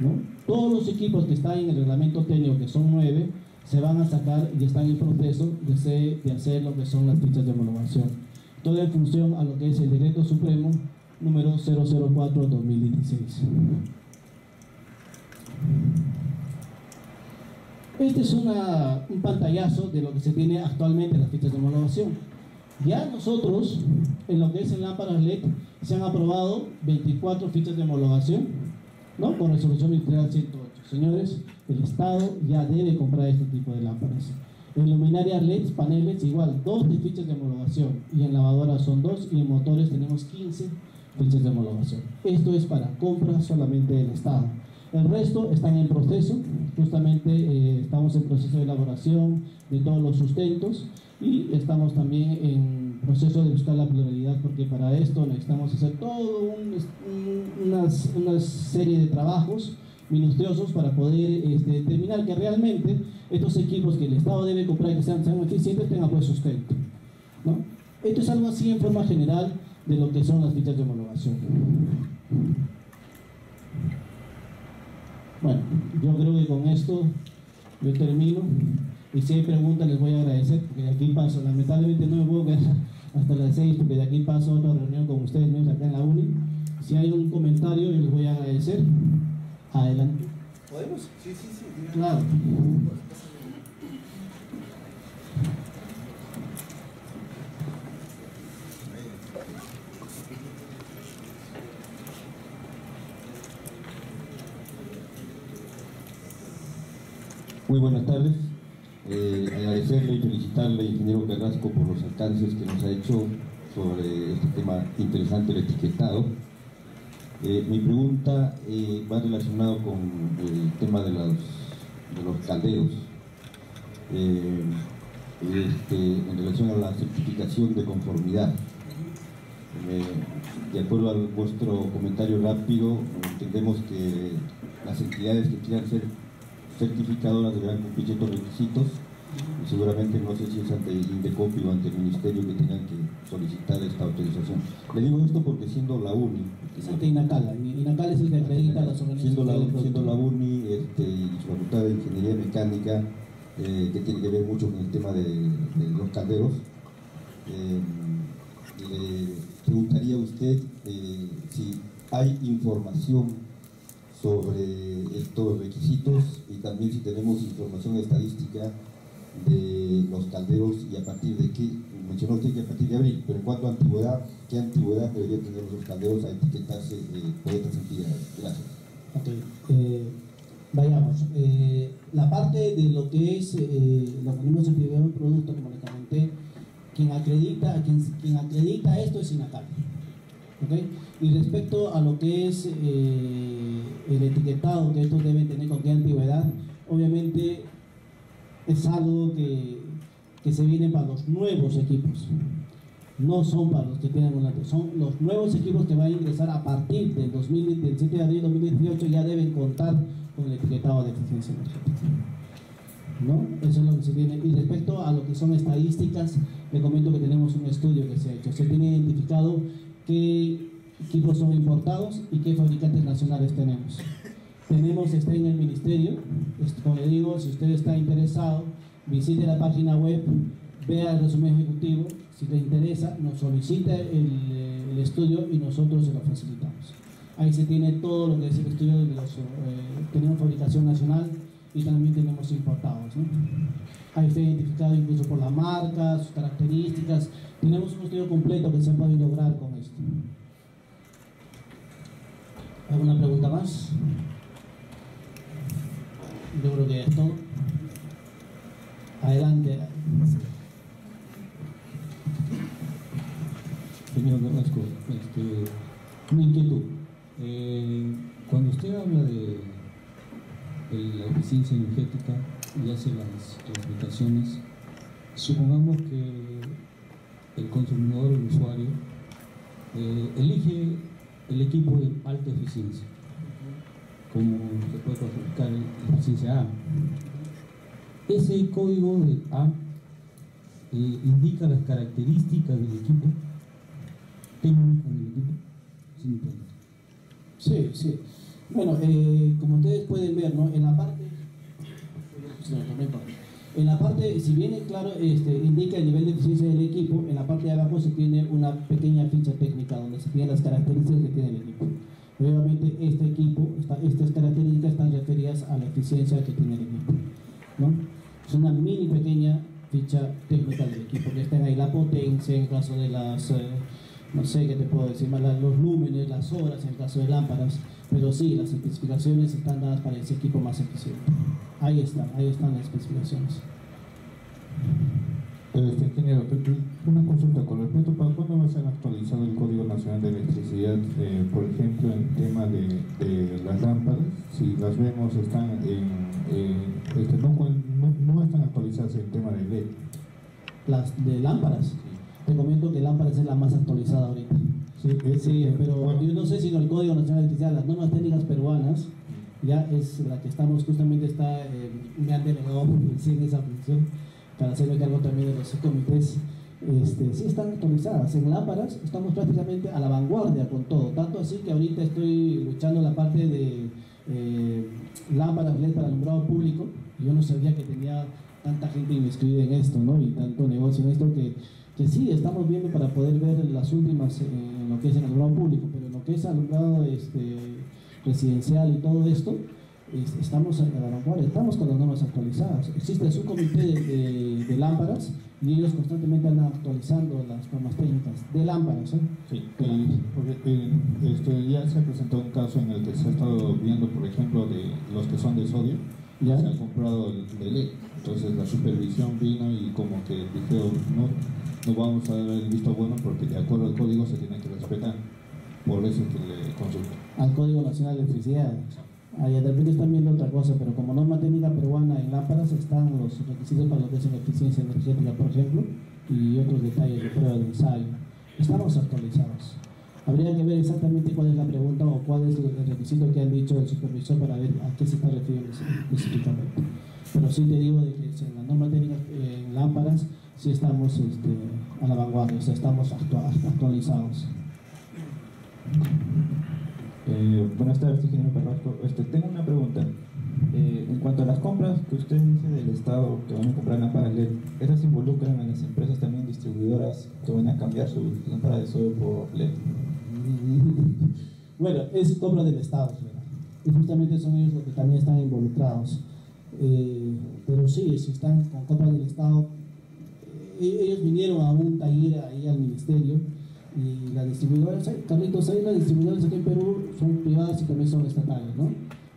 ¿no? Todos los equipos que están en el reglamento técnico, que son 9, se van a sacar y están en proceso de hacer lo que son las fichas de homologación. Todo en función a lo que es el Decreto Supremo número 004-2016. Este es un pantallazo de lo que se tiene actualmente en las fichas de homologación. Ya nosotros, en lo que es en lámparas LED, se han aprobado 24 fichas de homologación, ¿no? Con resolución ministerial 108. Señores, el Estado ya debe comprar este tipo de lámparas. En luminarias LED, paneles, igual, 2 de fichas de homologación. Y en lavadoras son 2, y en motores tenemos 15 fichas de homologación. Esto es para compra solamente del Estado. El resto están en proceso, justamente estamos en proceso de elaboración de todos los sustentos y estamos también en proceso de buscar la pluralidad, porque para esto necesitamos hacer toda una serie de trabajos minuciosos para poder determinar que realmente estos equipos que el Estado debe comprar, que sean eficientes, tengan pues sustento, ¿no? Esto es algo así en forma general de lo que son las fichas de homologación. Bueno, yo creo que con esto yo termino, y si hay preguntas les voy a agradecer, porque de aquí paso, lamentablemente no me puedo quedar hasta las 6, porque de aquí paso a otra reunión con ustedes mismos acá en la UNI. Si hay un comentario yo les voy a agradecer. Adelante. ¿Podemos? Sí, sí, sí. Claro. Muy buenas tardes. Agradecerle y felicitarle, ingeniero Carrasco, por los alcances que nos ha hecho sobre este tema interesante del etiquetado. Mi pregunta va relacionada con el tema de los calderos, en relación a la certificación de conformidad. De acuerdo a vuestro comentario rápido, entendemos que las entidades que quieran ser certificadoras deberán cumplir ciertos requisitos, y seguramente no sé si es ante INDECOPI o ante el ministerio que tengan que solicitar esta autorización. Le digo esto porque siendo la UNI, es ante INACAL, INACAL es el que acredita las organizaciones, siendo la UNI y su facultad de ingeniería mecánica, que tiene que ver mucho con el tema de los calderos, le preguntaría a usted si hay información sobre estos requisitos, y también si tenemos información estadística de los calderos y a partir de qué. Mencionó usted que a partir de abril, pero en cuanto a antigüedad, ¿qué antigüedad deberían tener los calderos a etiquetarse por estas entidades? Gracias. Okay. Vayamos. La parte de lo que es los organismos de certificación de producto, como les comenté, quien acredita esto es INACAL. ¿Okay? Y respecto a lo que es el etiquetado que estos deben tener, con qué antigüedad, obviamente es algo que se viene para los nuevos equipos, no son para los que tienen un año, son los nuevos equipos que van a ingresar a partir del 7 de abril de 2018, ya deben contar con el etiquetado de eficiencia energética, ¿no? Eso es lo que se tiene. Y respecto a lo que son estadísticas, les comento que tenemos un estudio que se ha hecho, se tiene identificado qué equipos son importados y qué fabricantes nacionales tenemos. Está en el ministerio, como le digo, si usted está interesado, visite la página web, vea el resumen ejecutivo, si le interesa, nos solicita el estudio y nosotros se lo facilitamos. Ahí se tiene todo lo que es el estudio de negocio. Tenemos fabricación nacional y también tenemos importados, ¿no? Ahí está identificado incluso por la marca, sus características. Tenemos un estudio completo que se puede lograr con esto. ¿Alguna pregunta más? Yo creo que es todo. Adelante. Señor Carrasco, una inquietud. Cuando usted habla de la eficiencia energética y hace las clasificaciones, supongamos que el consumidor, el usuario, elige el equipo de alta eficiencia, como se puede clasificar en eficiencia A. Ese código de A indica las características del equipo, técnicas del equipo, sin importar. Sí, sí. Bueno, como ustedes pueden ver, ¿no? En la parte, si bien es claro, indica el nivel de eficiencia del equipo, en la parte de abajo se tiene una pequeña ficha técnica donde se tienen las características que tiene el equipo. Obviamente este equipo, estas características están referidas a la eficiencia que tiene el equipo, ¿no? Es una mini pequeña ficha técnica del equipo, que está ahí la potencia en caso de las, no sé qué te puedo decir, los lúmenes, las horas en caso de lámparas, pero sí, las especificaciones están dadas para ese equipo más eficiente. Ahí están las especificaciones. Ingeniero, una consulta con respecto, ¿para cuándo va a ser actualizado el Código Nacional de Electricidad, por ejemplo, en tema de las lámparas? Si las vemos, están en, no están actualizadas en tema de LED. ¿Las de lámparas? Sí. Te comento que lámparas es la más actualizada ahorita. Sí, pero bueno, yo no sé si en el Código Nacional de Electricidad, las normas técnicas peruanas, ya es la que estamos, justamente está, me han delegado en esa función, para hacerme cargo también de los comités. Sí están actualizadas. En lámparas estamos prácticamente a la vanguardia con todo, tanto así que ahorita estoy luchando la parte de lámparas LED para alumbrado público. Yo no sabía que tenía tanta gente inscrita en esto, ¿no? Y tanto negocio en esto que sí, estamos viendo para poder ver las últimas en lo que es el alumbrado público, pero en lo que es alumbrado residencial y todo esto, estamos en la vanguardia, estamos con las normas actualizadas. Existe un comité de lámparas y ellos constantemente andan actualizando las normas técnicas de lámparas, ¿eh? Sí, ya se presentó un caso en el que se ha estado viendo, por ejemplo, de los que son de sodio, ¿ya? Se han comprado de LED. Entonces la supervisión vino y como que dijeron, no vamos a dar el visto bueno porque de acuerdo al código se tiene que respetar. Por eso es que le consulto. Al Código Nacional de Electricidad. Allá de repente están viendo otra cosa, pero como norma técnica peruana en lámparas están los requisitos para lo que es la eficiencia energética, por ejemplo, y otros detalles de prueba de ensayo. Estamos actualizados. Habría que ver exactamente cuál es la pregunta o cuál es el requisito que han dicho el supervisor para ver a qué se está refiriendo específicamente. Pero sí te digo de que en la norma técnica en lámparas sí estamos a la vanguardia, o sea, estamos actualizados. Buenas tardes, ingeniero Carrasco. Tengo una pregunta. En cuanto a las compras que usted dice del Estado que van a comprar lámparas LED, ¿esas involucran a las empresas también distribuidoras que van a cambiar su lámpara de sodio por LED? Bueno, es compra del Estado, ¿verdad? Y justamente son ellos los que también están involucrados. Pero sí, si están con compra del Estado, ellos vinieron a un taller ahí al Ministerio. Y las distribuidoras, Carlitos, las distribuidoras aquí en Perú son privadas y también son estatales, ¿no?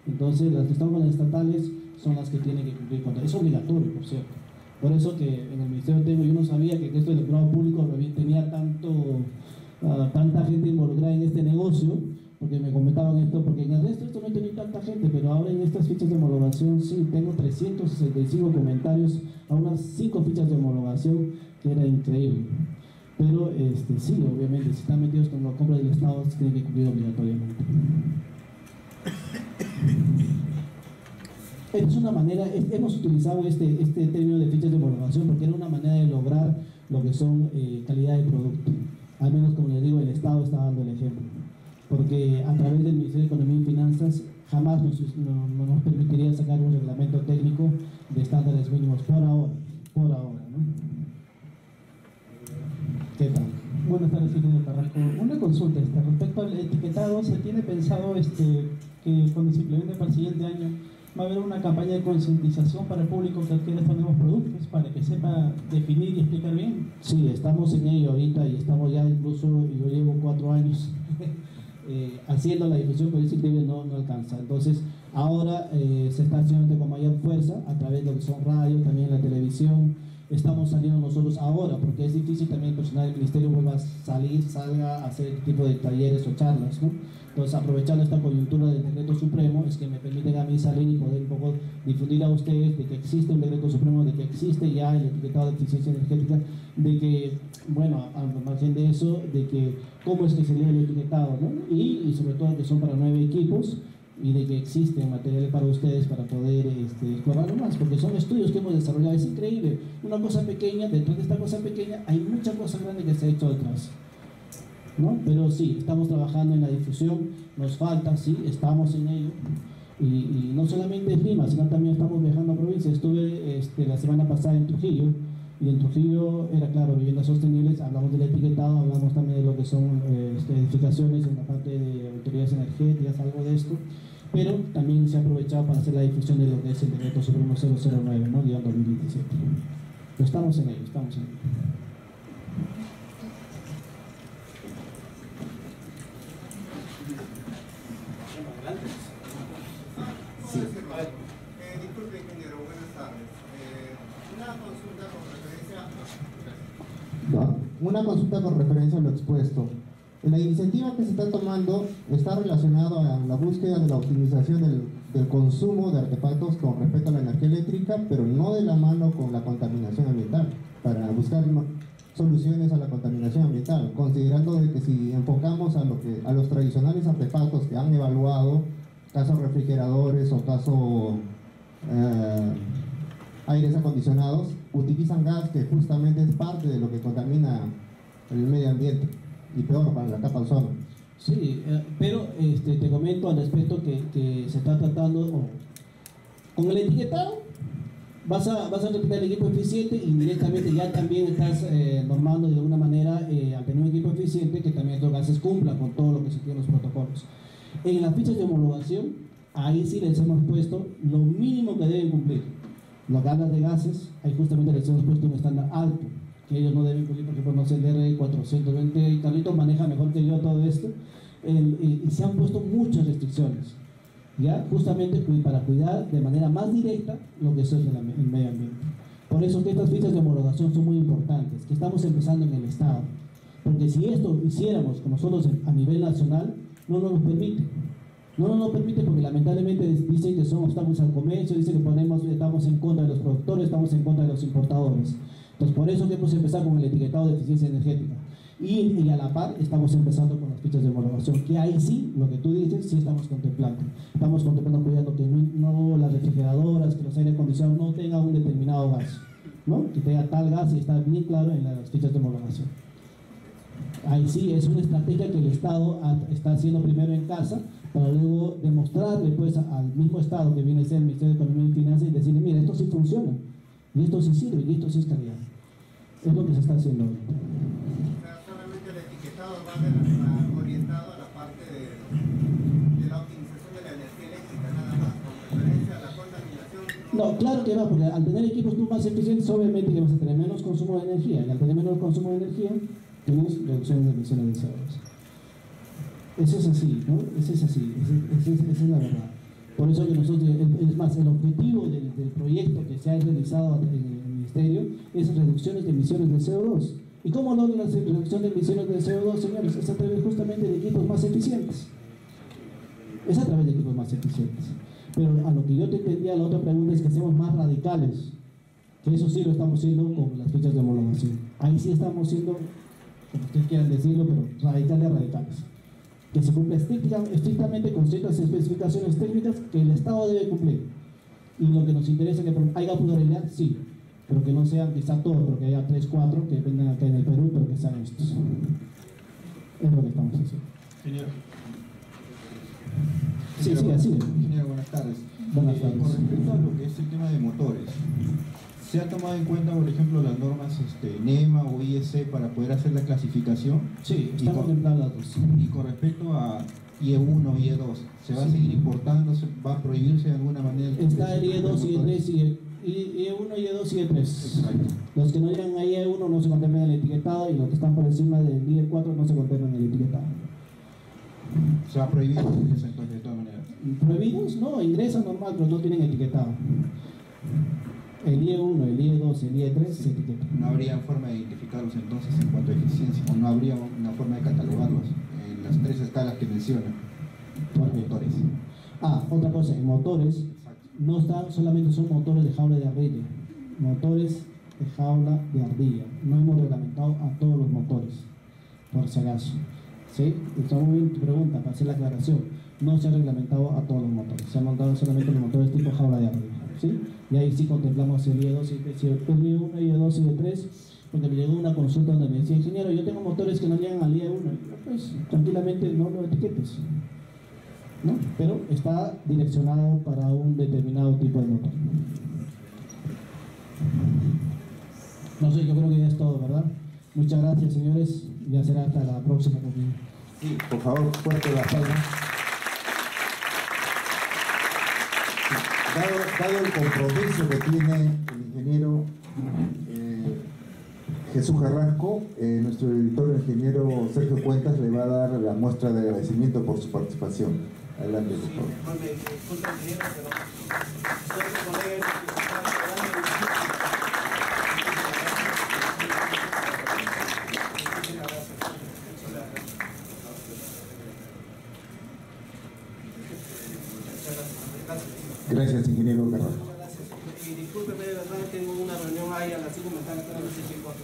Entonces las que están con las estatales son las que tienen que cumplir con todo. Es obligatorio, por cierto. Por eso que en el Ministerio tengo, yo no sabía que esto del grado público tenía tanta gente involucrada en este negocio, porque me comentaban esto, porque en el resto esto no tenía tanta gente, pero ahora en estas fichas de homologación sí, tengo 365 comentarios a unas 5 fichas de homologación, que era increíble. Pero sí, obviamente, si están metidos con la compra del Estado, se tiene que cumplir obligatoriamente. Es una manera, hemos utilizado este término de fichas de homologación porque era una manera de lograr lo que son calidad de producto. Al menos, como les digo, el Estado está dando el ejemplo. Porque a través del Ministerio de Economía y Finanzas jamás nos permitiría sacar un reglamento técnico de estándares mínimos por ahora, ¿no? Buenas tardes, señor Carrasco. Una cosa. consulta. Respecto al etiquetado, ¿se tiene pensado que cuando se implemente para el siguiente año va a haber una campaña de concientización para el público que adquiere estos nuevos productos para que sepa definir y explicar bien? Sí, estamos en ello ahorita y estamos ya, incluso yo llevo 4 años haciendo la difusión, pero el no alcanza. Entonces ahora se está haciendo con mayor fuerza a través de lo que son radio, también la televisión. Estamos saliendo nosotros ahora porque es difícil también el personal del ministerio vuelva a salir, salga a hacer este tipo de talleres o charlas, ¿no? Entonces, aprovechando esta coyuntura del decreto supremo, es que me permiten a mí salir y poder un poco difundir a ustedes de que existe un decreto supremo, de que existe ya el etiquetado de eficiencia energética, de que, bueno, al margen de eso, de que cómo es que se lee el etiquetado, ¿no? Y sobre todo que son para 9 equipos, y de que existe material para ustedes para poder explorarlo más, porque son estudios que hemos desarrollado. Es increíble, una cosa pequeña, dentro de esta cosa pequeña hay mucha cosa grande que se ha hecho detrás, ¿no? Pero sí, estamos trabajando en la difusión, nos falta, sí, estamos en ello, y no solamente en Lima, sino también estamos viajando a provincias. Estuve la semana pasada en Trujillo, y en Trujillo era claro, viviendas sostenibles, hablamos del etiquetado, hablamos también de lo que son edificaciones en la parte de autoridades energéticas, algo de esto, pero también se ha aprovechado para hacer la difusión de lo que es el decreto supremo 009, ¿no? De 2017. Pero estamos en ello, estamos en ello. Sí. Disculpe, ingeniero, buenas tardes. Una consulta con referencia a lo expuesto. La iniciativa que se está tomando está relacionada a la búsqueda de la optimización del consumo de artefactos con respecto a la energía eléctrica, pero no de la mano con la contaminación ambiental, para buscar soluciones a la contaminación ambiental, considerando de que si enfocamos a los tradicionales artefactos que han evaluado, casos refrigeradores o casos aires acondicionados, utilizan gas que justamente es parte de lo que contamina el medio ambiente y peor para la capa de ozono. Sí, pero te comento al respecto que se está tratando con el etiquetado. Vas a etiquetar el equipo eficiente y directamente ya también estás normando de alguna manera a tener un equipo eficiente que también los gases cumplan con todo lo que se tiene en los protocolos. En las fichas de homologación, ahí sí les hemos puesto lo mínimo que deben cumplir. Las galas de gases, ahí justamente les hemos puesto un estándar alto, que ellos no deben cumplir, por ejemplo, no sé, el R420, Carlitos maneja mejor que yo todo esto, y se han puesto muchas restricciones, ya justamente para cuidar de manera más directa lo que es el medio ambiente. Por eso que estas fichas de homologación son muy importantes, que estamos empezando en el Estado, porque si esto hiciéramos con nosotros a nivel nacional, no nos permite. No nos permite porque lamentablemente dicen que son obstáculos al comercio, dicen que estamos en contra de los productores, estamos en contra de los importadores. Entonces por eso que hemos empezado con el etiquetado de eficiencia energética. Y a la par estamos empezando con las fichas de homologación, que ahí sí, lo que tú dices, sí estamos contemplando. Estamos contemplando cuidando que no las refrigeradoras, que los aire acondicionados no tengan un determinado gas, ¿no? Que tenga tal gas y está bien claro en las fichas de homologación. Ahí sí es una estrategia que el Estado está haciendo primero en casa, para luego demostrarle pues al mismo Estado que viene a ser el Ministerio de Economía y Finanzas y decirle, mira, esto sí funciona, y esto sí sirve, y esto sí es calidad. Es lo que se está haciendo ahora. O sea, solamente el etiquetado va orientado a la parte de la optimización de la energía eléctrica, nada más, con referencia a la contaminación. No, claro que va, porque al tener equipos tú más eficientes, obviamente que vas a tener menos consumo de energía, y al tener menos consumo de energía, tenemos reducciones de emisiones de CO2. Eso es así, ¿no? Eso es así, esa es la verdad. Por eso que nosotros, es más, el objetivo del proyecto que se ha realizado en el Ministerio es reducciones de emisiones de CO2. ¿Y cómo logran la reducción de emisiones de CO2, señores? Es a través justamente de equipos más eficientes. Es a través de equipos más eficientes. Pero a lo que yo te entendía, la otra pregunta es que seamos más radicales. Que eso sí lo estamos haciendo con las fichas de homologación. Ahí sí estamos siendo, como ustedes quieran decirlo, pero radicales. Que se cumple estrictamente con ciertas especificaciones técnicas que el Estado debe cumplir. Y lo que nos interesa es que haya pluralidad, sí, pero que no sean quizá todos, pero que haya 3, 4 que vengan acá en el Perú, pero que sean estos. Es lo que estamos haciendo. Señor. Sí, sí, así es. Ingeniero, buenas tardes. Buenas tardes. Con respecto a lo que es el tema de motores, ¿Se ha tomado en cuenta, por ejemplo, las normas NEMA o IFC para poder hacer la clasificación? Sí, está contemplada las dos. Y con respecto a IE1, IE2, ¿se va a seguir importando? ¿Se va a prohibirse de alguna manera? Está el IE2, IE3 y IE1, IE2 y IE3. Exacto. Los que no llegan a IE1 no se contemplan en el etiquetado y los que están por encima del IE4 no se contemplan en el etiquetado. ¿Se va a prohibir ingreso entonces de todas maneras? ¿Prohibidos? No, ingresan normal, pero no tienen etiquetado. El IE1, el IE2, el IE3 se etiqueta. ¿No habría forma de identificarlos entonces en cuanto a eficiencia? ¿O no habría una forma de catalogarlos en las tres escalas que menciona? Por motores. Ah, otra cosa, en motores, exacto, no están, solamente son motores de jaula de ardilla. Motores de jaula de ardilla. No hemos reglamentado a todos los motores, por si acaso. ¿Sí? Estamos viendo tu pregunta para hacer la aclaración. No se ha reglamentado a todos los motores. Se han montado solamente los motores tipo jaula de ardilla. ¿Sí? Y ahí sí contemplamos el IE2, el IE1, IE2 y IE3. Cuando me llegó una consulta donde me decía, ingeniero, yo tengo motores que no llegan al IE1. Pues tranquilamente no lo etiquetes, ¿no? Pero está direccionado para un determinado tipo de motor. No sé, yo creo que ya es todo, ¿verdad? Muchas gracias, señores. Ya será hasta la próxima conmigo. Sí, por favor, fuerte la palma. Dado el compromiso que tiene el ingeniero Jesús Carrasco, nuestro editor, el ingeniero Sergio Cuentas, le va a dar la muestra de agradecimiento por su participación. Adelante, por favor. Disculpen, ingeniero, pero soy mi colega. Gracias, ingeniero Carrasco. Y discúlpeme, de verdad, tengo una reunión ahí a las 5 y me están esperando a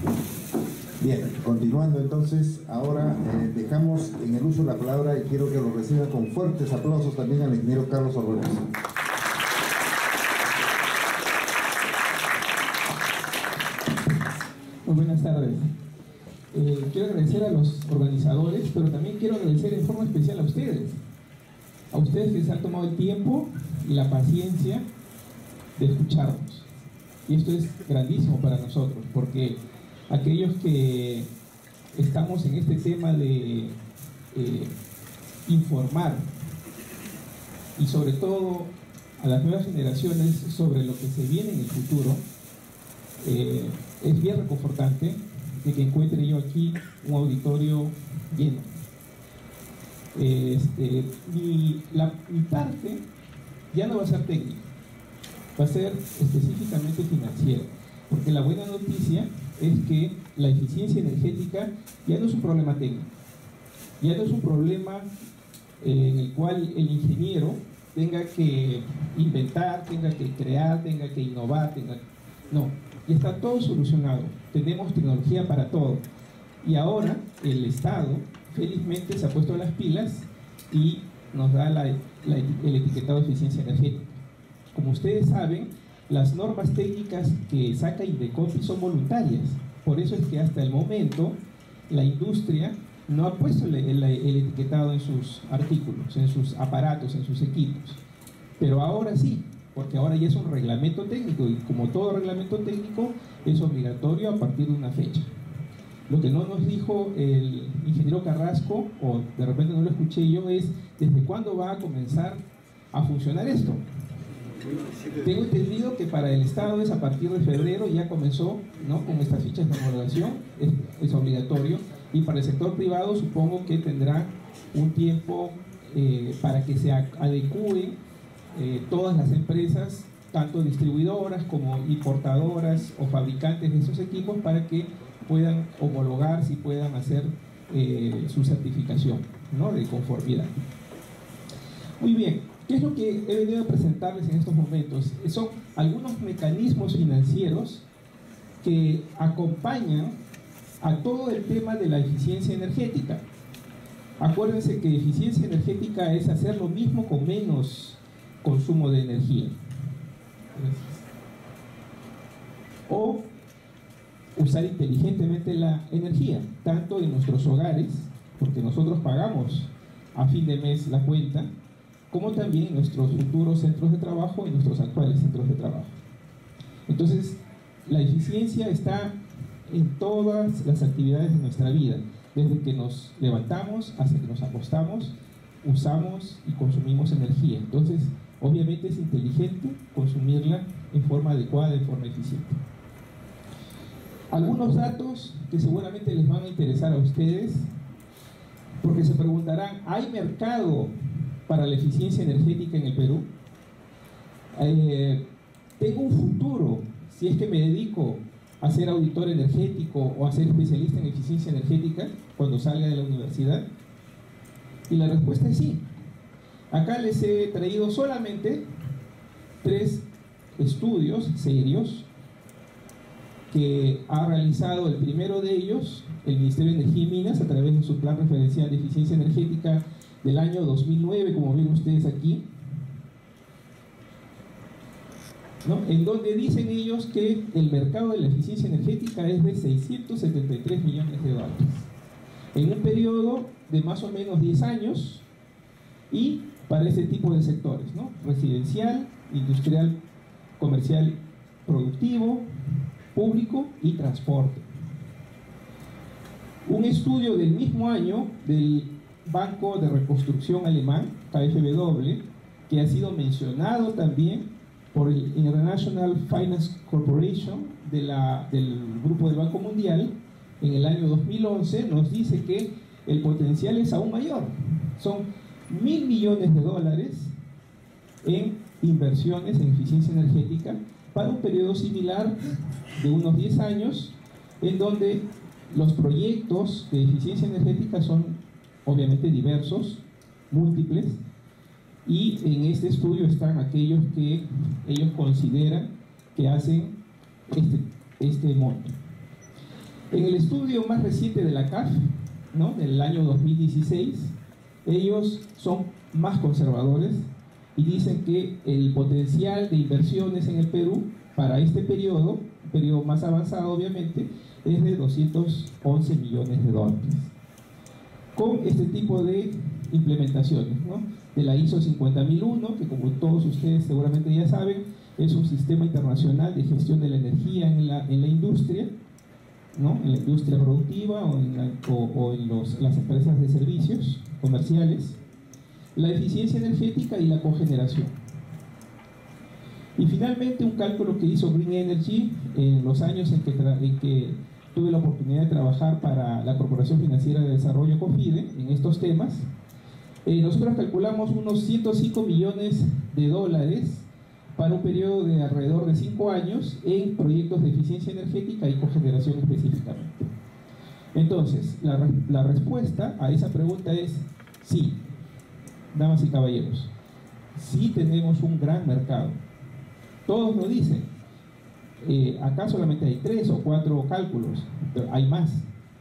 4 también. Bien, continuando entonces, ahora dejamos en el uso la palabra y quiero que lo reciba con fuertes aplausos también al ingeniero Carlos Orbegoso. Muy buenas tardes. Quiero agradecer a los organizadores, pero también quiero agradecer en forma especial a ustedes. A ustedes que se han tomado el tiempo y la paciencia de escucharnos. Y esto es grandísimo para nosotros, porque aquellos que estamos en este tema de informar y sobre todo a las nuevas generaciones sobre lo que se viene en el futuro, es bien reconfortante de que encuentre yo aquí un auditorio lleno. Mi parte ya no va a ser técnica, va a ser específicamente financiera, porque la buena noticia es que la eficiencia energética ya no es un problema técnico, ya no es un problema en el cual el ingeniero tenga que inventar, tenga que crear, tenga que innovar, no, ya está todo solucionado, tenemos tecnología para todo. Y ahora el Estado felizmente se ha puesto las pilas y nos da el etiquetado de eficiencia energética. Como ustedes saben, las normas técnicas que saca INDECOPI son voluntarias. Por eso es que hasta el momento la industria no ha puesto el etiquetado en sus artículos, en sus aparatos, en sus equipos. Pero ahora sí, porque ahora ya es un reglamento técnico y como todo reglamento técnico es obligatorio a partir de una fecha. Lo que no nos dijo el ingeniero Carrasco, o de repente no lo escuché yo, es ¿desde cuándo va a comenzar a funcionar esto? Tengo entendido que para el Estado es a partir de febrero, ya comenzó, ¿no?, con estas fichas de homologación, es obligatorio, y para el sector privado supongo que tendrá un tiempo para que se adecúen todas las empresas, tanto distribuidoras como importadoras o fabricantes de esos equipos, para que puedan homologar, si puedan hacer su certificación, ¿no?, de conformidad. Muy bien, ¿qué es lo que he venido a presentarles en estos momentos? Son algunos mecanismos financieros que acompañan a todo el tema de la eficiencia energética. Acuérdense que eficiencia energética es hacer lo mismo con menos consumo de energía. O usar inteligentemente la energía, tanto en nuestros hogares, porque nosotros pagamos a fin de mes la cuenta, como también nuestros futuros centros de trabajo y nuestros actuales centros de trabajo. Entonces, la eficiencia está en todas las actividades de nuestra vida, desde que nos levantamos hasta que nos acostamos, usamos y consumimos energía. Entonces, obviamente es inteligente consumirla en forma adecuada, en forma eficiente. Algunos datos que seguramente les van a interesar a ustedes, porque se preguntarán, ¿hay mercado para la eficiencia energética en el Perú? ¿Tengo un futuro si es que me dedico a ser auditor energético o a ser especialista en eficiencia energética cuando salga de la universidad? Y la respuesta es sí. Acá les he traído solamente 3 estudios serios que ha realizado el primero de ellos, el Ministerio de Energía y Minas, a través de su plan referencial de eficiencia energética del año 2009, como ven ustedes aquí, ¿no? En donde dicen ellos que el mercado de la eficiencia energética es de 673 millones de dólares en un periodo de más o menos 10 años y para ese tipo de sectores, ¿no? Residencial, industrial, comercial, productivo, público y transporte. Un estudio del mismo año del Banco de Reconstrucción Alemán, KfW, que ha sido mencionado también por el International Finance Corporation del Grupo del Banco Mundial en el año 2011, nos dice que el potencial es aún mayor. Son 1.000 millones de dólares en inversiones en eficiencia energética para un periodo similar de unos 10 años, en donde los proyectos de eficiencia energética son obviamente diversos, múltiples, y en este estudio están aquellos que ellos consideran que hacen este monto. En el estudio más reciente de la CAF, ¿no?, del año 2016, ellos son más conservadores y dicen que el potencial de inversiones en el Perú para este periodo, un periodo más avanzado obviamente, es de 211 millones de dólares. Con este tipo de implementaciones, ¿no?, de la ISO 50001, que como todos ustedes seguramente ya saben, es un sistema internacional de gestión de la energía en la industria, ¿no?, en la industria productiva o en las empresas de servicios comerciales, la eficiencia energética y la cogeneración. Y finalmente un cálculo que hizo Green Energy en los años en que tuve la oportunidad de trabajar para la Corporación Financiera de Desarrollo COFIDE en estos temas. Nosotros calculamos unos 105 millones de dólares para un periodo de alrededor de 5 años en proyectos de eficiencia energética y cogeneración específicamente. Entonces, la respuesta a esa pregunta es sí, damas y caballeros, sí tenemos un gran mercado. Todos lo dicen, acá solamente hay 3 o 4 cálculos, pero hay más.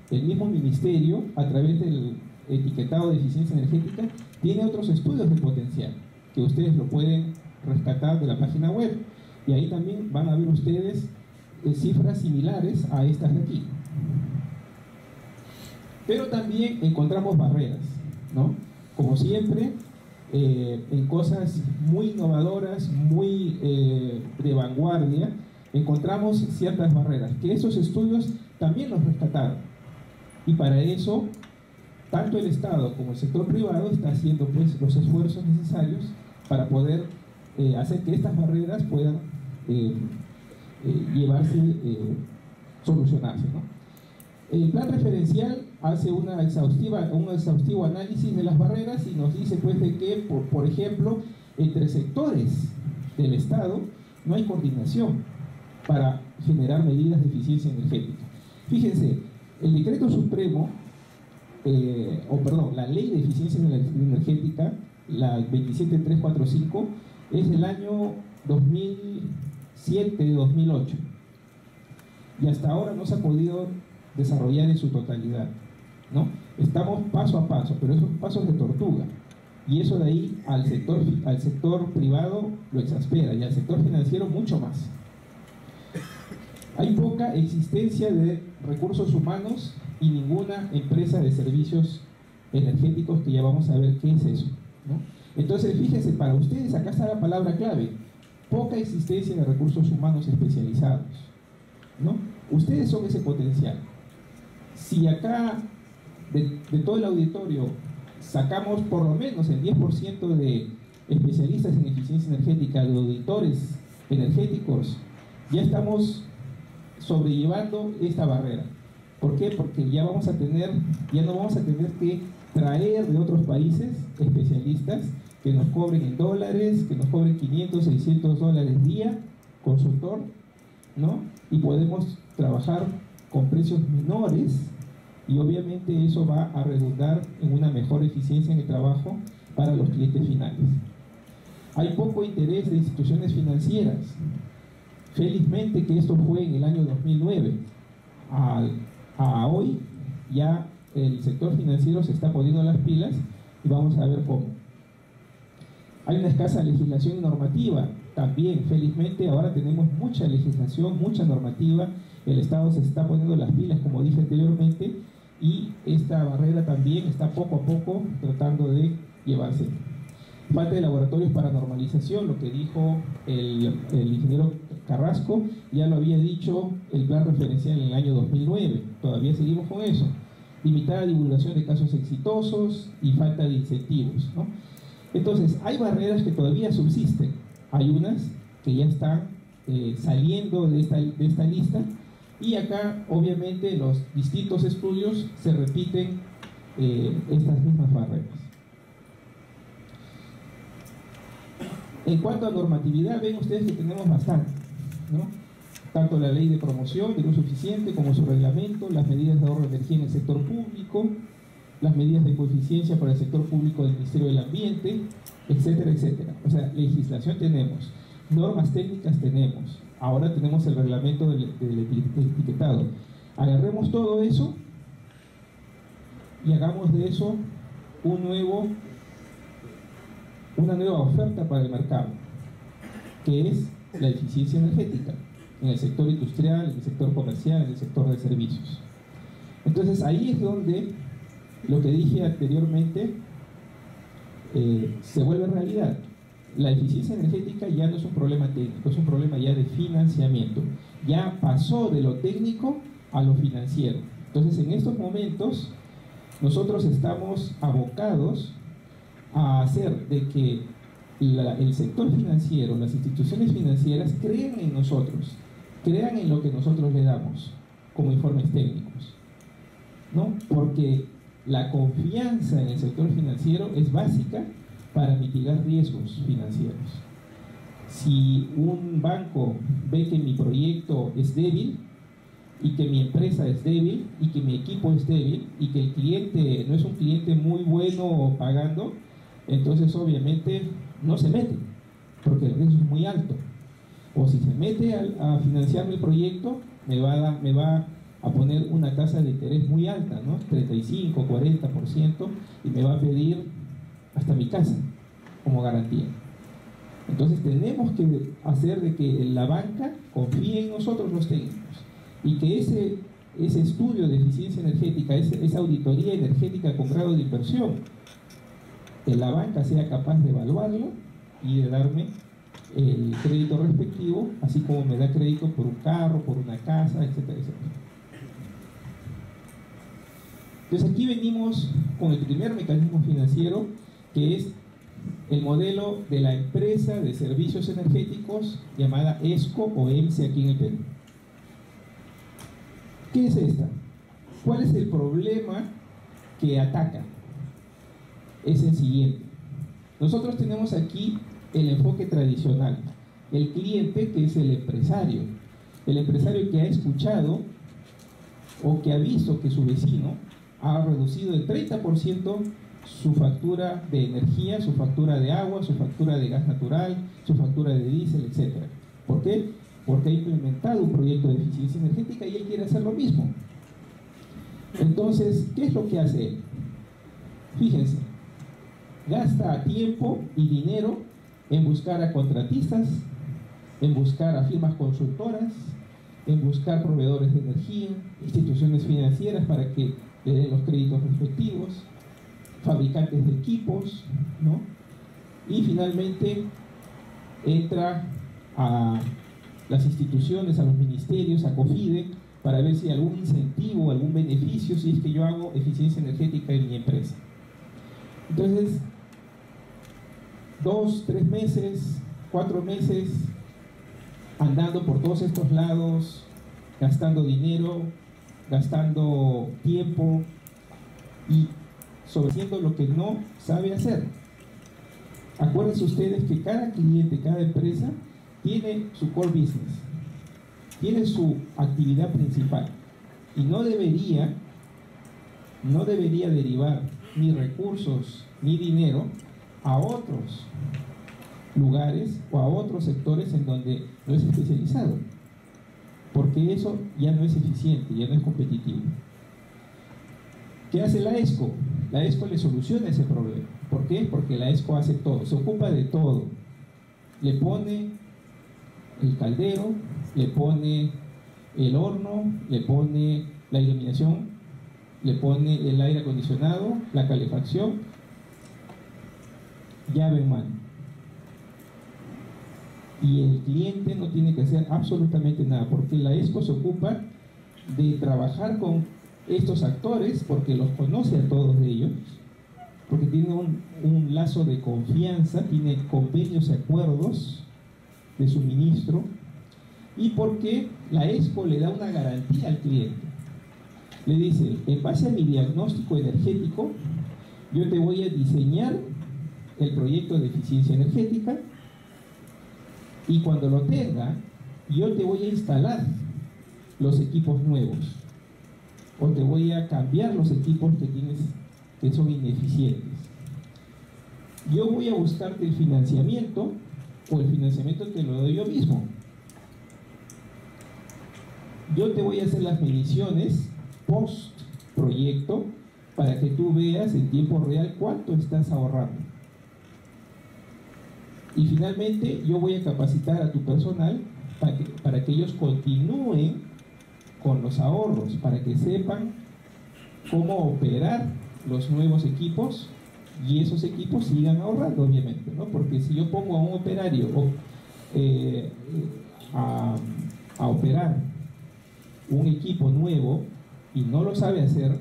El mismo ministerio, a través del etiquetado de eficiencia energética, tiene otros estudios de potencial que ustedes lo pueden rescatar de la página web, y ahí también van a ver ustedes cifras similares a estas de aquí. Pero también encontramos barreras, ¿no? Como siempre, en cosas muy innovadoras, muy de vanguardia, encontramos ciertas barreras que esos estudios también nos rescataron, y para eso tanto el Estado como el sector privado está haciendo pues los esfuerzos necesarios para poder hacer que estas barreras puedan llevarse, solucionarse, ¿no? El plan referencial hace un exhaustivo análisis de las barreras y nos dice pues de que, por ejemplo, entre sectores del Estado no hay coordinación para generar medidas de eficiencia energética. Fíjense, el decreto supremo, la ley de eficiencia energética, la 27345, es del año 2007-2008 y hasta ahora no se ha podido desarrollar en su totalidad, ¿no? Estamos paso a paso, pero esos pasos de tortuga, y eso de ahí al sector privado lo exaspera, y al sector financiero mucho más. Hay poca existencia de recursos humanos y ninguna empresa de servicios energéticos, que ya vamos a ver qué es eso, ¿no? Entonces, fíjense, para ustedes acá está la palabra clave: poca existencia de recursos humanos especializados, ¿no? Ustedes son ese potencial. Si acá de todo el auditorio sacamos por lo menos el 10% de especialistas en eficiencia energética, de auditores energéticos, ya estamos sobrellevando esta barrera. ¿Por qué? Porque ya vamos a tener, ya no vamos a tener que traer de otros países especialistas que nos cobren en dólares, que nos cobren 500, 600 dólares día, consultor, ¿no? Y podemos trabajar con precios menores, y obviamente eso va a redundar en una mejor eficiencia en el trabajo para los clientes finales. Hay poco interés de instituciones financieras. Felizmente que esto fue en el año 2009. A hoy ya el sector financiero se está poniendo las pilas, y vamos a ver cómo. Hay una escasa legislación normativa también. Felizmente ahora tenemos mucha legislación, mucha normativa. El Estado se está poniendo las pilas, como dije anteriormente, y esta barrera también está poco a poco tratando de llevarse. Falta de laboratorios para normalización, lo que dijo el ingeniero Carrasco, ya lo había dicho el plan referencial en el año 2009, todavía seguimos con eso. Limitar la divulgación de casos exitosos y falta de incentivos, ¿no? Entonces, hay barreras que todavía subsisten, hay unas que ya están saliendo de esta lista, y acá obviamente los distintos estudios se repiten estas mismas barreras. En cuanto a normatividad, ven ustedes que tenemos bastante, ¿no? Tanto la ley de promoción del uso eficiente como su reglamento, las medidas de ahorro de energía en el sector público, las medidas de coeficiencia para el sector público del Ministerio del Ambiente, etcétera, etcétera. O sea, legislación tenemos, normas técnicas tenemos, ahora tenemos el reglamento del etiquetado. Agarremos todo eso y hagamos de eso una nueva oferta para el mercado, que es la eficiencia energética en el sector industrial, en el sector comercial, en el sector de servicios. Entonces ahí es donde lo que dije anteriormente se vuelve realidad. La eficiencia energética ya no es un problema técnico, es un problema ya de financiamiento, ya pasó de lo técnico a lo financiero. Entonces en estos momentos nosotros estamos abocados a hacer de que el sector financiero, las instituciones financieras crean en nosotros, crean en lo que nosotros le damos como informes técnicos, ¿no? Porque la confianza en el sector financiero es básica para mitigar riesgos financieros. Si un banco ve que mi proyecto es débil, y que mi empresa es débil, y que mi equipo es débil, y que el cliente no es un cliente muy bueno pagando, entonces obviamente no se mete, porque el riesgo es muy alto. O si se mete a financiar mi proyecto, me va a poner una tasa de interés muy alta, ¿no? 35, 40%, y me va a pedir hasta mi casa como garantía. Entonces tenemos que hacer de que la banca confíe en nosotros los técnicos, y que ese estudio de eficiencia energética, esa auditoría energética con grado de inversión, que la banca sea capaz de evaluarlo y de darme el crédito respectivo, así como me da crédito por un carro, por una casa, etcétera, etcétera. Entonces aquí venimos con el primer mecanismo financiero, que es el modelo de la empresa de servicios energéticos llamada ESCO o EMSE aquí en el Perú. ¿Qué es esta? ¿Cuál es el problema que ataca? Es el siguiente: nosotros tenemos aquí el enfoque tradicional, el cliente, que es el empresario que ha escuchado o que ha visto que su vecino ha reducido el 30% su factura de energía, su factura de agua, su factura de gas natural, su factura de diésel, etcétera. ¿Por qué? Porque ha implementado un proyecto de eficiencia energética y él quiere hacer lo mismo. Entonces, ¿qué es lo que hace él? Fíjense, gasta tiempo y dinero en buscar a contratistas, en buscar a firmas consultoras, en buscar proveedores de energía, instituciones financieras para que le den los créditos respectivos, fabricantes de equipos, ¿no? y finalmente entra a las instituciones, a los ministerios, a COFIDE, para ver si hay algún incentivo, algún beneficio, si es que yo hago eficiencia energética en mi empresa. Entonces, 2, 3 meses, 4 meses, andando por todos estos lados, gastando dinero, gastando tiempo y sobrehaciendo lo que no sabe hacer. Acuérdense ustedes que cada cliente, cada empresa tiene su core business, tiene su actividad principal y no debería derivar ni recursos ni dinero a otros lugares o a otros sectores en donde no es especializado, porque eso ya no es eficiente, ya no es competitivo. ¿Qué hace la ESCO? La ESCO le soluciona ese problema. ¿Por qué? Porque la ESCO hace todo, se ocupa de todo. Le pone el caldero, le pone el horno, le pone la iluminación, le pone el aire acondicionado, la calefacción, llave en mano. Y el cliente no tiene que hacer absolutamente nada, porque la ESCO se ocupa de trabajar con estos actores, porque los conoce a todos ellos, porque tiene un lazo de confianza, tiene convenios y acuerdos de suministro, y porque la ESCO le da una garantía al cliente. Le dice, en base a mi diagnóstico energético, yo te voy a diseñar el proyecto de eficiencia energética, y cuando lo tenga, yo te voy a instalar los equipos nuevos, o te voy a cambiar los equipos que tienes que son ineficientes. Yo voy a buscarte el financiamiento, o el financiamiento te lo doy yo mismo. Yo te voy a hacer las mediciones post proyecto para que tú veas en tiempo real cuánto estás ahorrando. Y finalmente yo voy a capacitar a tu personal para que ellos continúen con los ahorros, para que sepan cómo operar los nuevos equipos y esos equipos sigan ahorrando, obviamente, ¿no? Porque si yo pongo a un operario a operar un equipo nuevo y no lo sabe hacer,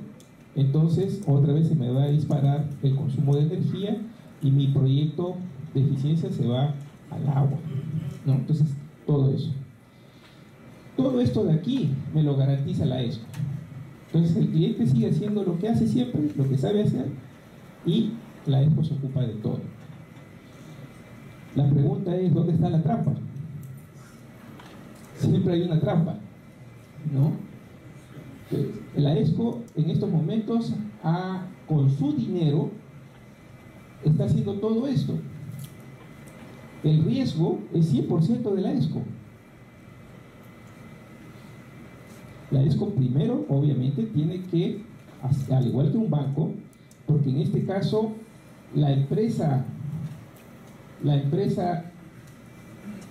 entonces otra vez se me va a disparar el consumo de energía y mi proyecto de eficiencia se va al agua, ¿no? Entonces, todo esto de aquí me lo garantiza la ESCO. Entonces el cliente sigue haciendo lo que hace siempre, lo que sabe hacer, y la ESCO se ocupa de todo. La pregunta es, ¿dónde está la trampa? Siempre hay una trampa, ¿no? Entonces, la ESCO en estos momentos, con su dinero, está haciendo todo esto. El riesgo es 100% de la ESCO. La ESCO primero, obviamente, tiene que, al igual que un banco, porque en este caso la empresa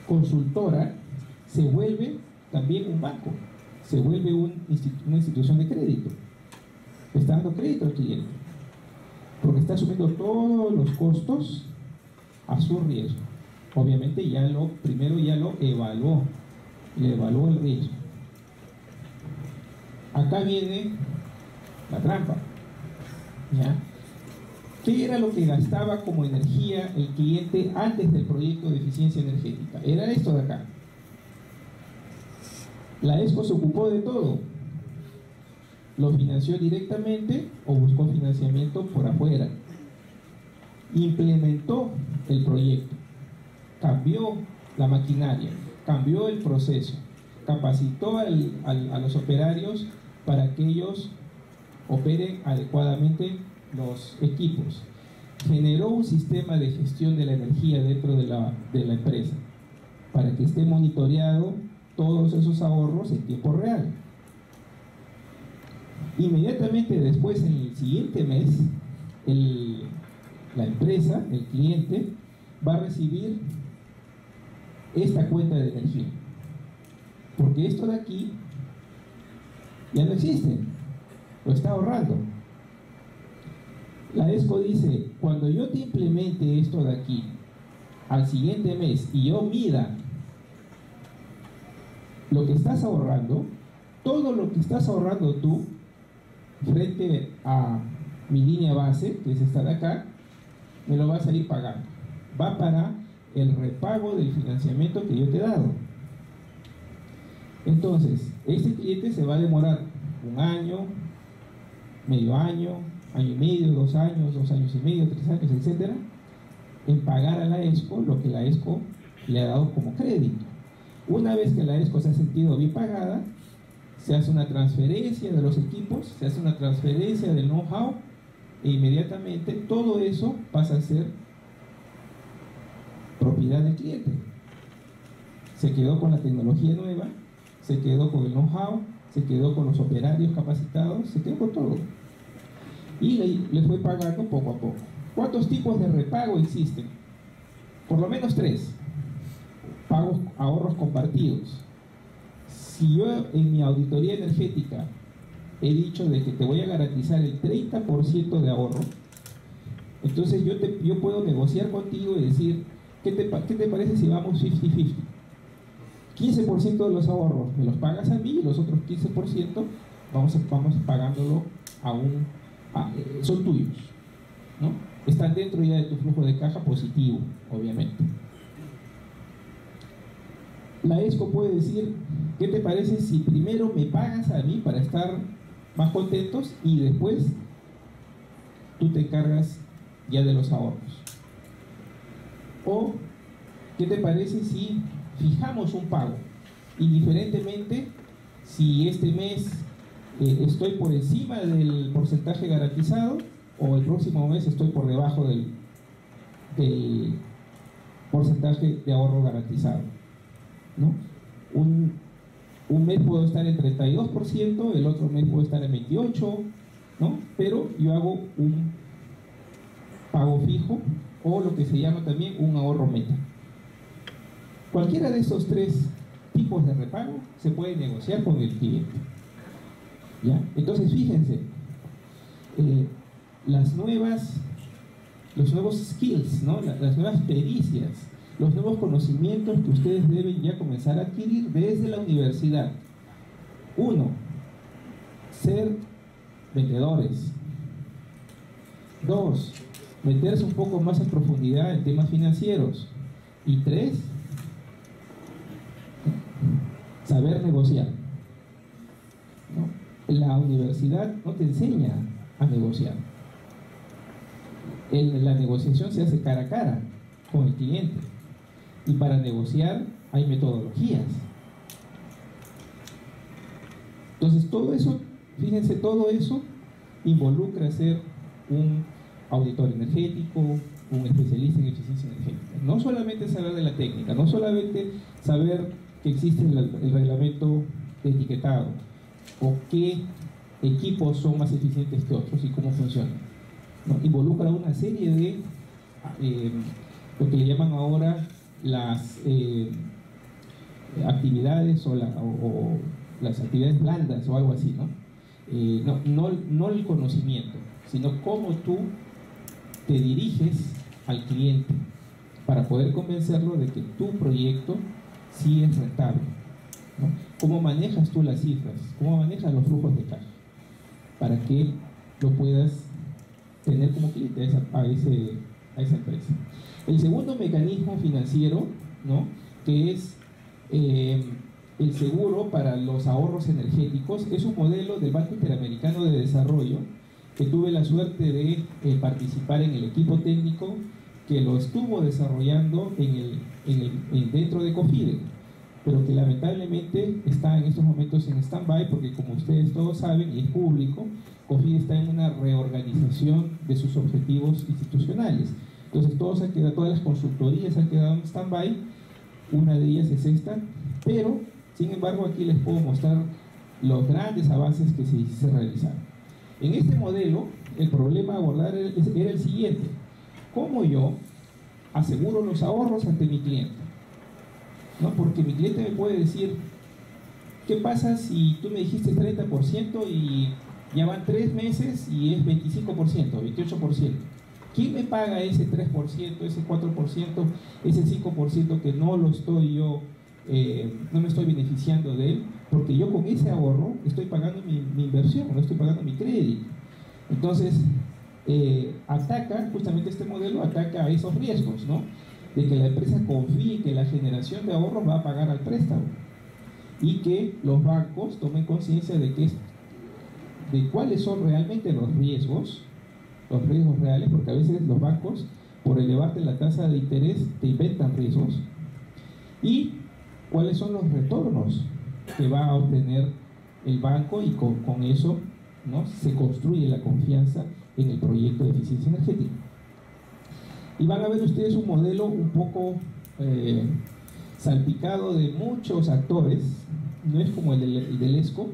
consultora se vuelve también un banco, se vuelve una institución de crédito. Está dando crédito al cliente, porque está asumiendo todos los costos a su riesgo. Obviamente primero ya lo evaluó, le evaluó el riesgo. Acá viene la trampa, ¿ya? ¿Qué era lo que gastaba como energía el cliente antes del proyecto de eficiencia energética? Era esto de acá. La ESCO se ocupó de todo. Lo financió directamente o buscó financiamiento por afuera. Implementó el proyecto. Cambió la maquinaria, cambió el proceso, capacitó a los operarios para que ellos operen adecuadamente los equipos. Generó un sistema de gestión de la energía dentro de la empresa para que esté monitoreado todos esos ahorros en tiempo real. Inmediatamente después, en el siguiente mes, la empresa, el cliente, va a recibir esta cuenta de energía, porque esto de aquí ya no existe, lo está ahorrando. La ESCO dice, cuando yo te implemente esto de aquí al siguiente mes y yo mida lo que estás ahorrando, todo lo que estás ahorrando tú frente a mi línea base, que es esta de acá, me lo vas a ir pagando. Va para el repago del financiamiento que yo te he dado. Entonces, este cliente se va a demorar un año, medio año, año y medio, 2 años, 2 años y medio, 3 años, etcétera, en pagar a la ESCO lo que la ESCO le ha dado como crédito. Una vez que la ESCO se ha sentido bien pagada, se hace una transferencia de los equipos, se hace una transferencia del know-how, e inmediatamente todo eso pasa a ser propiedad del cliente. Se quedó con la tecnología nueva, se quedó con el know-how, se quedó con los operarios capacitados, se quedó con todo. Y le fue pagando poco a poco. ¿Cuántos tipos de repago existen? Por lo menos 3. Pagos, ahorros compartidos. Si yo en mi auditoría energética he dicho de que te voy a garantizar el 30% de ahorro, entonces yo puedo negociar contigo y decir, ¿qué te parece si vamos 50-50? 15% de los ahorros me los pagas a mí y los otros 15% vamos pagándolo a son tuyos, ¿no? Están dentro ya de tu flujo de caja positivo, obviamente. La ESCO puede decir, ¿qué te parece si primero me pagas a mí para estar más contentos y después tú te encargas ya de los ahorros? O, ¿qué te parece si fijamos un pago? Indiferentemente, si este mes estoy por encima del porcentaje garantizado o el próximo mes estoy por debajo del porcentaje de ahorro garantizado, ¿no? Un mes puedo estar en 32%, el otro mes puedo estar en 28%, ¿no? Pero yo hago un pago fijo o lo que se llama también un ahorro meta. Cualquiera de esos 3 tipos de repago se puede negociar con el cliente, ¿ya? Entonces fíjense, los nuevos skills, ¿no? Las nuevas pericias, los nuevos conocimientos que ustedes deben ya comenzar a adquirir desde la universidad. 1. Ser vendedores. 2. Meterse un poco más en profundidad en temas financieros. Y 3. Saber negociar, ¿no? La universidad no te enseña a negociar. La negociación se hace cara a cara con el cliente. Y para negociar hay metodologías. Entonces todo eso, fíjense, todo eso involucra ser un auditor energético, un especialista en eficiencia energética. No solamente saber de la técnica, no solamente saber que existe el reglamento de etiquetado o qué equipos son más eficientes que otros y cómo funcionan, ¿no? Involucra una serie de lo que le llaman ahora las actividades o las actividades blandas o algo así, ¿no? No el conocimiento, sino cómo tú te diriges al cliente para poder convencerlo de que tu proyecto sí es rentable, ¿no? Cómo manejas tú las cifras, cómo manejas los flujos de caja para que lo puedas tener como cliente a esa empresa. El segundo mecanismo financiero, ¿no?, que es el seguro para los ahorros energéticos, es un modelo del Banco Interamericano de Desarrollo que tuve la suerte de participar en el equipo técnico que lo estuvo desarrollando dentro de COFIDE, pero que lamentablemente está en estos momentos en stand-by porque, como ustedes todos saben y es público, COFIDE está en una reorganización de sus objetivos institucionales. Entonces todas las consultorías han quedado en stand-by, una de ellas es esta, pero sin embargo aquí les puedo mostrar los grandes avances que se realizaron. En este modelo el problema a abordar era el siguiente: ¿cómo yo aseguro los ahorros ante mi cliente? ¿No? Porque mi cliente me puede decir, ¿qué pasa si tú me dijiste 30% y ya van 3 meses y es 25%, 28%? ¿Quién me paga ese 3%, ese 4%, ese 5% que no lo estoy yo, no me estoy beneficiando de él? Porque yo con ese ahorro estoy pagando mi inversión, no estoy pagando mi crédito. Entonces, ataca justamente este modelo, ataca a esos riesgos, ¿no? De que la empresa confíe que la generación de ahorros va a pagar al préstamo y que los bancos tomen conciencia de cuáles son realmente los riesgos reales, porque a veces los bancos, por elevarte la tasa de interés, te inventan riesgos, y cuáles son los retornos que va a obtener el banco, y con eso, ¿no?, se construye la confianza en el proyecto de eficiencia energética. Y van a ver ustedes un modelo un poco salpicado de muchos actores, no es como el del ESCO,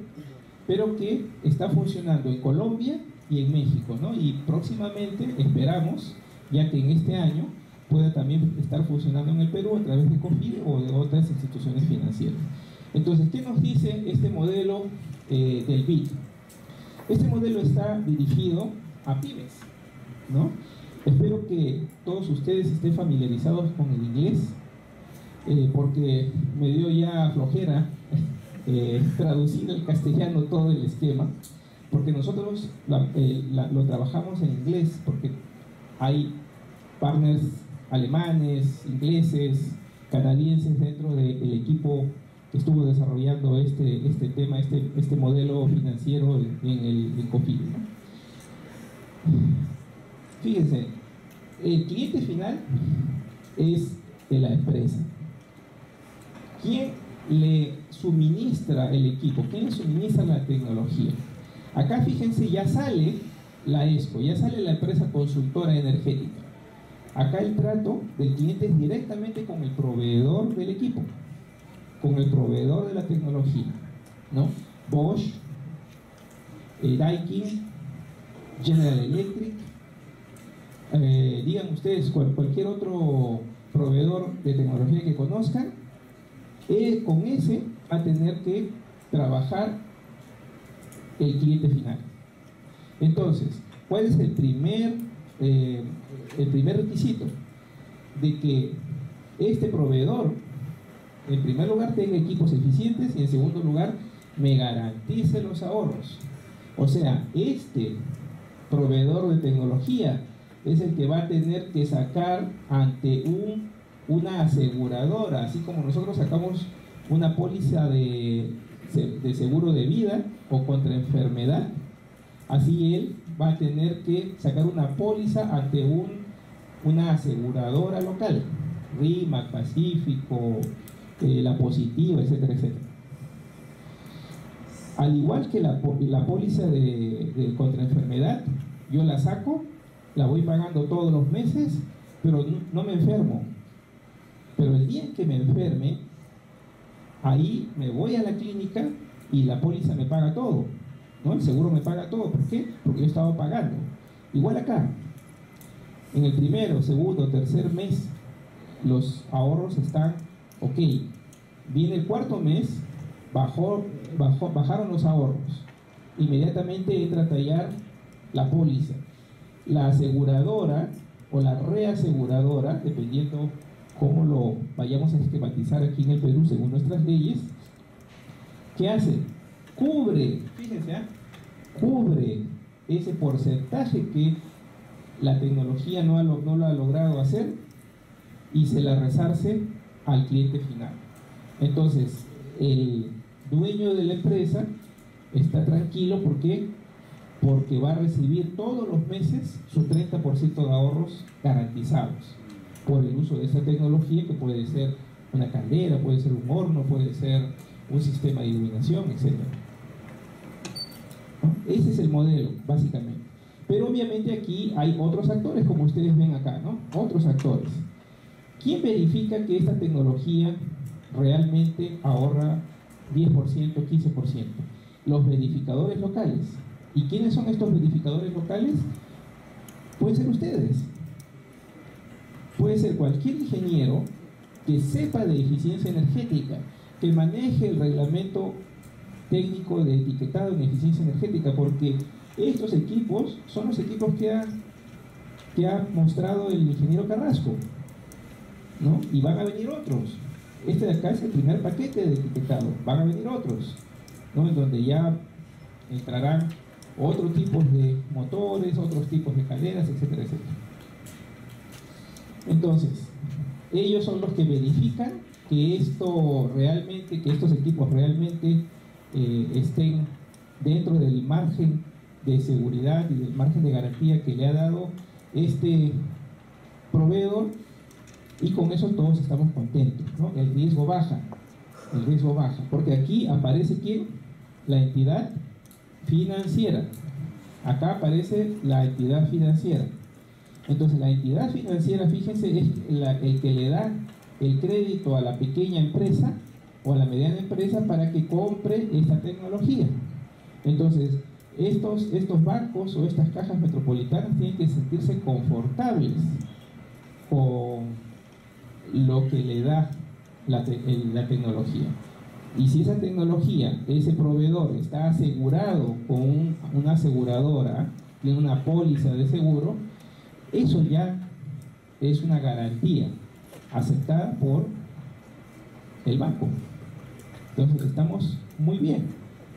pero que está funcionando en Colombia y en México, ¿no? Y próximamente esperamos, ya que en este año pueda también estar funcionando en el Perú a través de COFIDE o de otras instituciones financieras. Entonces, ¿qué nos dice este modelo del BID? Este modelo está dirigido a pymes, ¿no? Espero que todos ustedes estén familiarizados con el inglés, porque me dio ya flojera traducir al castellano todo el esquema, porque nosotros lo trabajamos en inglés, porque hay partners alemanes, ingleses, canadienses dentro del equipo que estuvo desarrollando este tema, este modelo financiero en el COFIDE, ¿no? Fíjense, el cliente final es de la empresa. ¿Quién le suministra el equipo? ¿Quién le suministra la tecnología? Acá fíjense, ya sale la ESCO, ya sale la empresa consultora energética. Acá el trato del cliente es directamente con el proveedor del equipo, con el proveedor de la tecnología, ¿no? Bosch, Daikin, General Electric, digan ustedes cualquier otro proveedor de tecnología que conozcan, con ese va a tener que trabajar el cliente final. Entonces, ¿cuál es el primer requisito? De que este proveedor, en primer lugar, tenga equipos eficientes, y en segundo lugar, me garantice los ahorros. O sea, este proveedor de tecnología es el que va a tener que sacar ante una aseguradora, así como nosotros sacamos una póliza de seguro de vida o contra enfermedad, así él va a tener que sacar una póliza ante una aseguradora local, RIMAC, Pacífico, La Positiva, etcétera, etcétera. Al igual que la póliza de contra enfermedad, yo la saco, la voy pagando todos los meses, pero no me enfermo. Pero el día en que me enferme, ahí me voy a la clínica y la póliza me paga todo, ¿no? El seguro me paga todo. ¿Por qué? Porque yo estaba pagando. Igual acá, en el primero, segundo, tercer mes, los ahorros están ok. Viene el cuarto mes, bajaron los ahorros. Inmediatamente entra a tallar la póliza. La aseguradora o la reaseguradora, dependiendo cómo lo vayamos a esquematizar aquí en el Perú según nuestras leyes, ¿qué hace? Cubre, fíjense, cubre ese porcentaje que la tecnología no lo ha logrado hacer, y se la resarce al cliente final. Entonces, el dueño de la empresa está tranquilo porque va a recibir todos los meses sus 30% de ahorros garantizados por el uso de esa tecnología, que puede ser una caldera, puede ser un horno, puede ser un sistema de iluminación, etc. ¿No? Ese es el modelo, básicamente. Pero obviamente aquí hay otros actores, como ustedes ven acá, ¿no? Otros actores. ¿Quién verifica que esta tecnología realmente ahorra 10%, 15%? Los verificadores locales. ¿Y quiénes son estos verificadores locales? Pueden ser ustedes. Puede ser cualquier ingeniero que sepa de eficiencia energética, que maneje el reglamento técnico de etiquetado en eficiencia energética, porque estos equipos son los equipos que han que ha mostrado el ingeniero Carrasco, ¿no? Y van a venir otros. Este de acá es el primer paquete de etiquetado. Van a venir otros, ¿no? En donde ya entrarán otros tipos de motores, otros tipos de calderas, etcétera, etcétera. Entonces, ellos son los que verifican que esto realmente, que estos equipos realmente estén dentro del margen de seguridad y del margen de garantía que le ha dado este proveedor, y con eso todos estamos contentos, ¿no? El riesgo baja, el riesgo baja, porque aquí aparece ¿quién? La entidad financiera. Acá aparece la entidad financiera. Entonces la entidad financiera, fíjense, es el que le da el crédito a la pequeña empresa o a la mediana empresa para que compre esta tecnología. Entonces estos bancos o estas cajas metropolitanas tienen que sentirse confortables con lo que le da la tecnología. Y si esa tecnología, ese proveedor está asegurado con una aseguradora, tiene una póliza de seguro, eso ya es una garantía aceptada por el banco. Entonces estamos muy bien.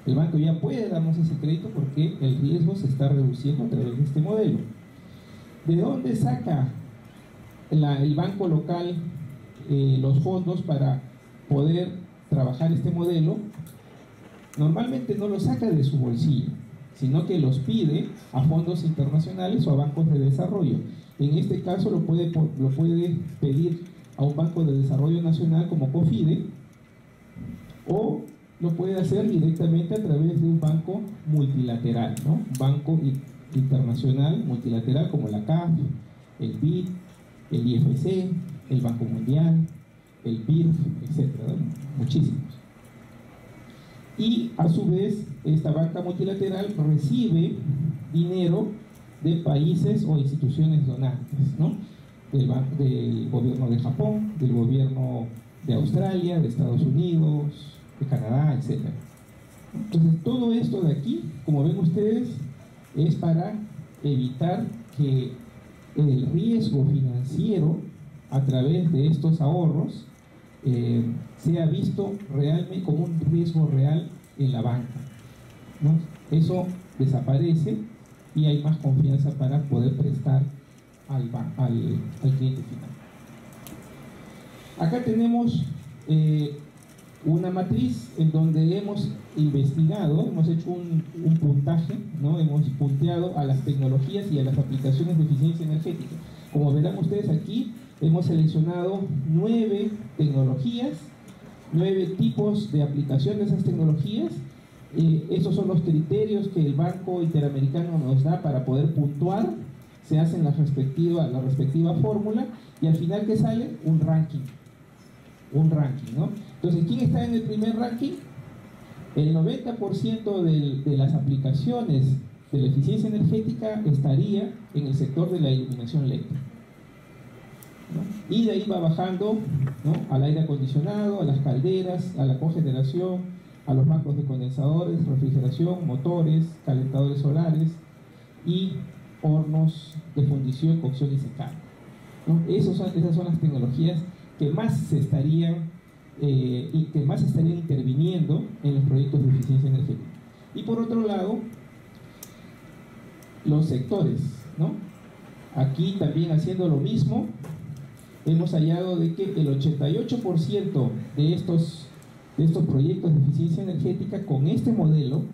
El banco ya puede darnos ese crédito porque el riesgo se está reduciendo a través de este modelo. ¿De dónde saca el banco local los fondos para poder trabajar este modelo? Normalmente no lo saca de su bolsillo, sino que los pide a fondos internacionales o a bancos de desarrollo. En este caso lo puede pedir a un banco de desarrollo nacional como COFIDE, o lo puede hacer directamente a través de un banco multilateral, ¿no? Un banco internacional multilateral como la CAF, el BID, el IFC, el Banco Mundial, el BIRF, etcétera, ¿no? Muchísimos. Y a su vez, esta banca multilateral recibe dinero de países o instituciones donantes, ¿no? Del gobierno de Japón, del gobierno de Australia, de Estados Unidos, de Canadá, etcétera. Entonces, todo esto de aquí, como ven ustedes, es para evitar que el riesgo financiero a través de estos ahorros se ha visto realmente como un riesgo real en la banca, ¿no? Eso desaparece y hay más confianza para poder prestar al cliente final. Acá tenemos una matriz en donde hemos investigado, hemos hecho un puntaje, ¿no? Hemos punteado a las tecnologías y a las aplicaciones de eficiencia energética. Como verán ustedes aquí, hemos seleccionado 9 tecnologías, 9 tipos de aplicación de esas tecnologías. Esos son los criterios que el Banco Interamericano nos da para poder puntuar. Se hacen la respectiva fórmula y al final, ¿qué sale? Un ranking. Un ranking, ¿no? Entonces, ¿quién está en el primer ranking? El 90% de las aplicaciones de la eficiencia energética estaría en el sector de la iluminación eléctrica, ¿no? Y de ahí va bajando, ¿no? Al aire acondicionado, a las calderas, a la cogeneración, a los bancos de condensadores, refrigeración, motores, calentadores solares y hornos de fundición, cocción y secado, ¿no? Esas son las tecnologías que más se estarían interviniendo en los proyectos de eficiencia energética. Y por otro lado, los sectores, ¿no? Aquí también haciendo lo mismo, hemos hallado de que el 88% de estos proyectos de eficiencia energética con este modelo,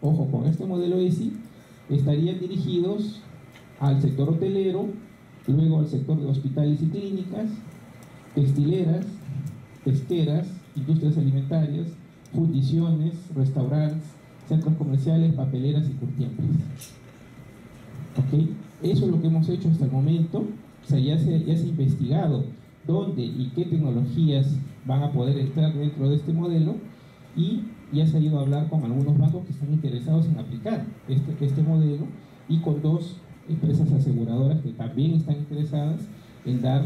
ojo, con este modelo ESI, estarían dirigidos al sector hotelero, luego al sector de hospitales y clínicas, textileras, pesqueras, industrias alimentarias, fundiciones, restaurantes, centros comerciales, papeleras y curtiembres. ¿Okay? Eso es lo que hemos hecho hasta el momento. O sea, ya se ha investigado dónde y qué tecnologías van a poder entrar dentro de este modelo, y ya se ha ido a hablar con algunos bancos que están interesados en aplicar este modelo, y con 2 empresas aseguradoras que también están interesadas en dar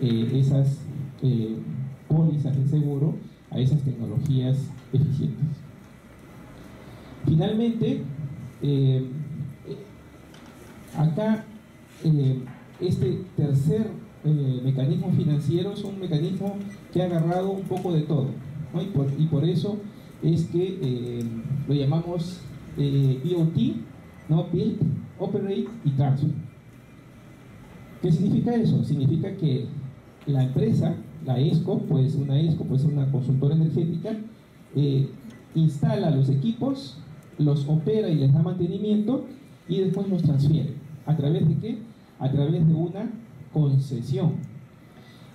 esas pólizas de seguro a esas tecnologías eficientes. Finalmente, acá este tercer mecanismo financiero es un mecanismo que ha agarrado un poco de todo, ¿no? y por eso es que lo llamamos BOT, ¿no? Build, Operate y Transfer. ¿Qué significa eso? Significa que la empresa, la ESCO, pues una ESCO, pues una consultora energética, instala los equipos, los opera y les da mantenimiento y después los transfiere. ¿A través de qué? A través de una concesión.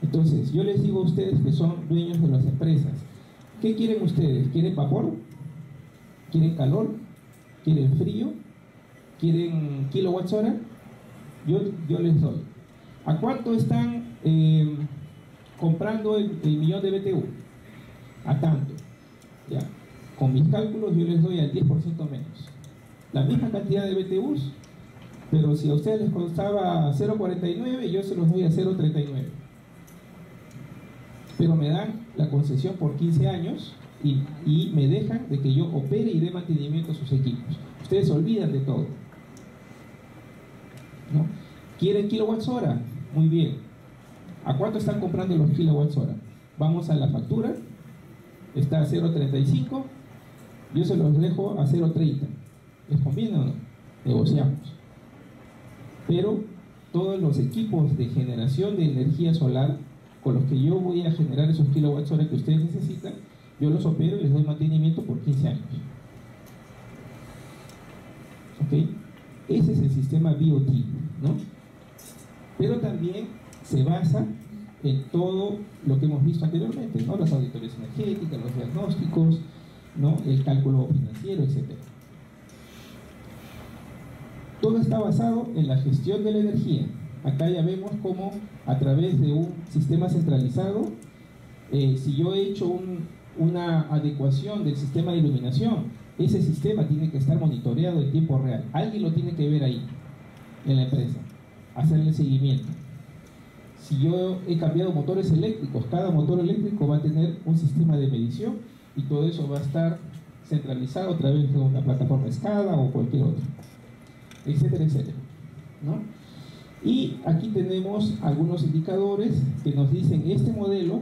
Entonces, yo les digo a ustedes que son dueños de las empresas. ¿Qué quieren ustedes? ¿Quieren vapor? ¿Quieren calor? ¿Quieren frío? ¿Quieren kilowatts hora? Yo les doy. ¿A cuánto están comprando el millón de BTU? A tanto. Ya. Con mis cálculos yo les doy al 10% menos. La misma cantidad de BTUs, pero si a ustedes les costaba 0.49, yo se los doy a 0.39. Pero me dan la concesión por 15 años y me dejan de que yo opere y dé mantenimiento a sus equipos. Ustedes se olvidan de todo, ¿no? ¿Quieren kilowatts hora? Muy bien. ¿A cuánto están comprando los kilowatts hora? Vamos a la factura. Está a 0.35. Yo se los dejo a 0.30. ¿Les conviene o no? Negociamos. Pero todos los equipos de generación de energía solar con los que yo voy a generar esos kilowatts hora que ustedes necesitan, yo los opero y les doy mantenimiento por 15 años. ¿Ok? Ese es el sistema BOT, ¿no? Pero también se basa en todo lo que hemos visto anteriormente, ¿no? Las auditorías energéticas, los diagnósticos, ¿no? El cálculo financiero, etc. Todo está basado en la gestión de la energía. Acá ya vemos cómo a través de un sistema centralizado, si yo he hecho una adecuación del sistema de iluminación, ese sistema tiene que estar monitoreado en tiempo real. Alguien lo tiene que ver ahí, en la empresa, hacerle seguimiento. Si yo he cambiado motores eléctricos, cada motor eléctrico va a tener un sistema de medición y todo eso va a estar centralizado a través de una plataforma SCADA o cualquier otra, etcétera, etcétera, ¿no? Y aquí tenemos algunos indicadores que nos dicen este modelo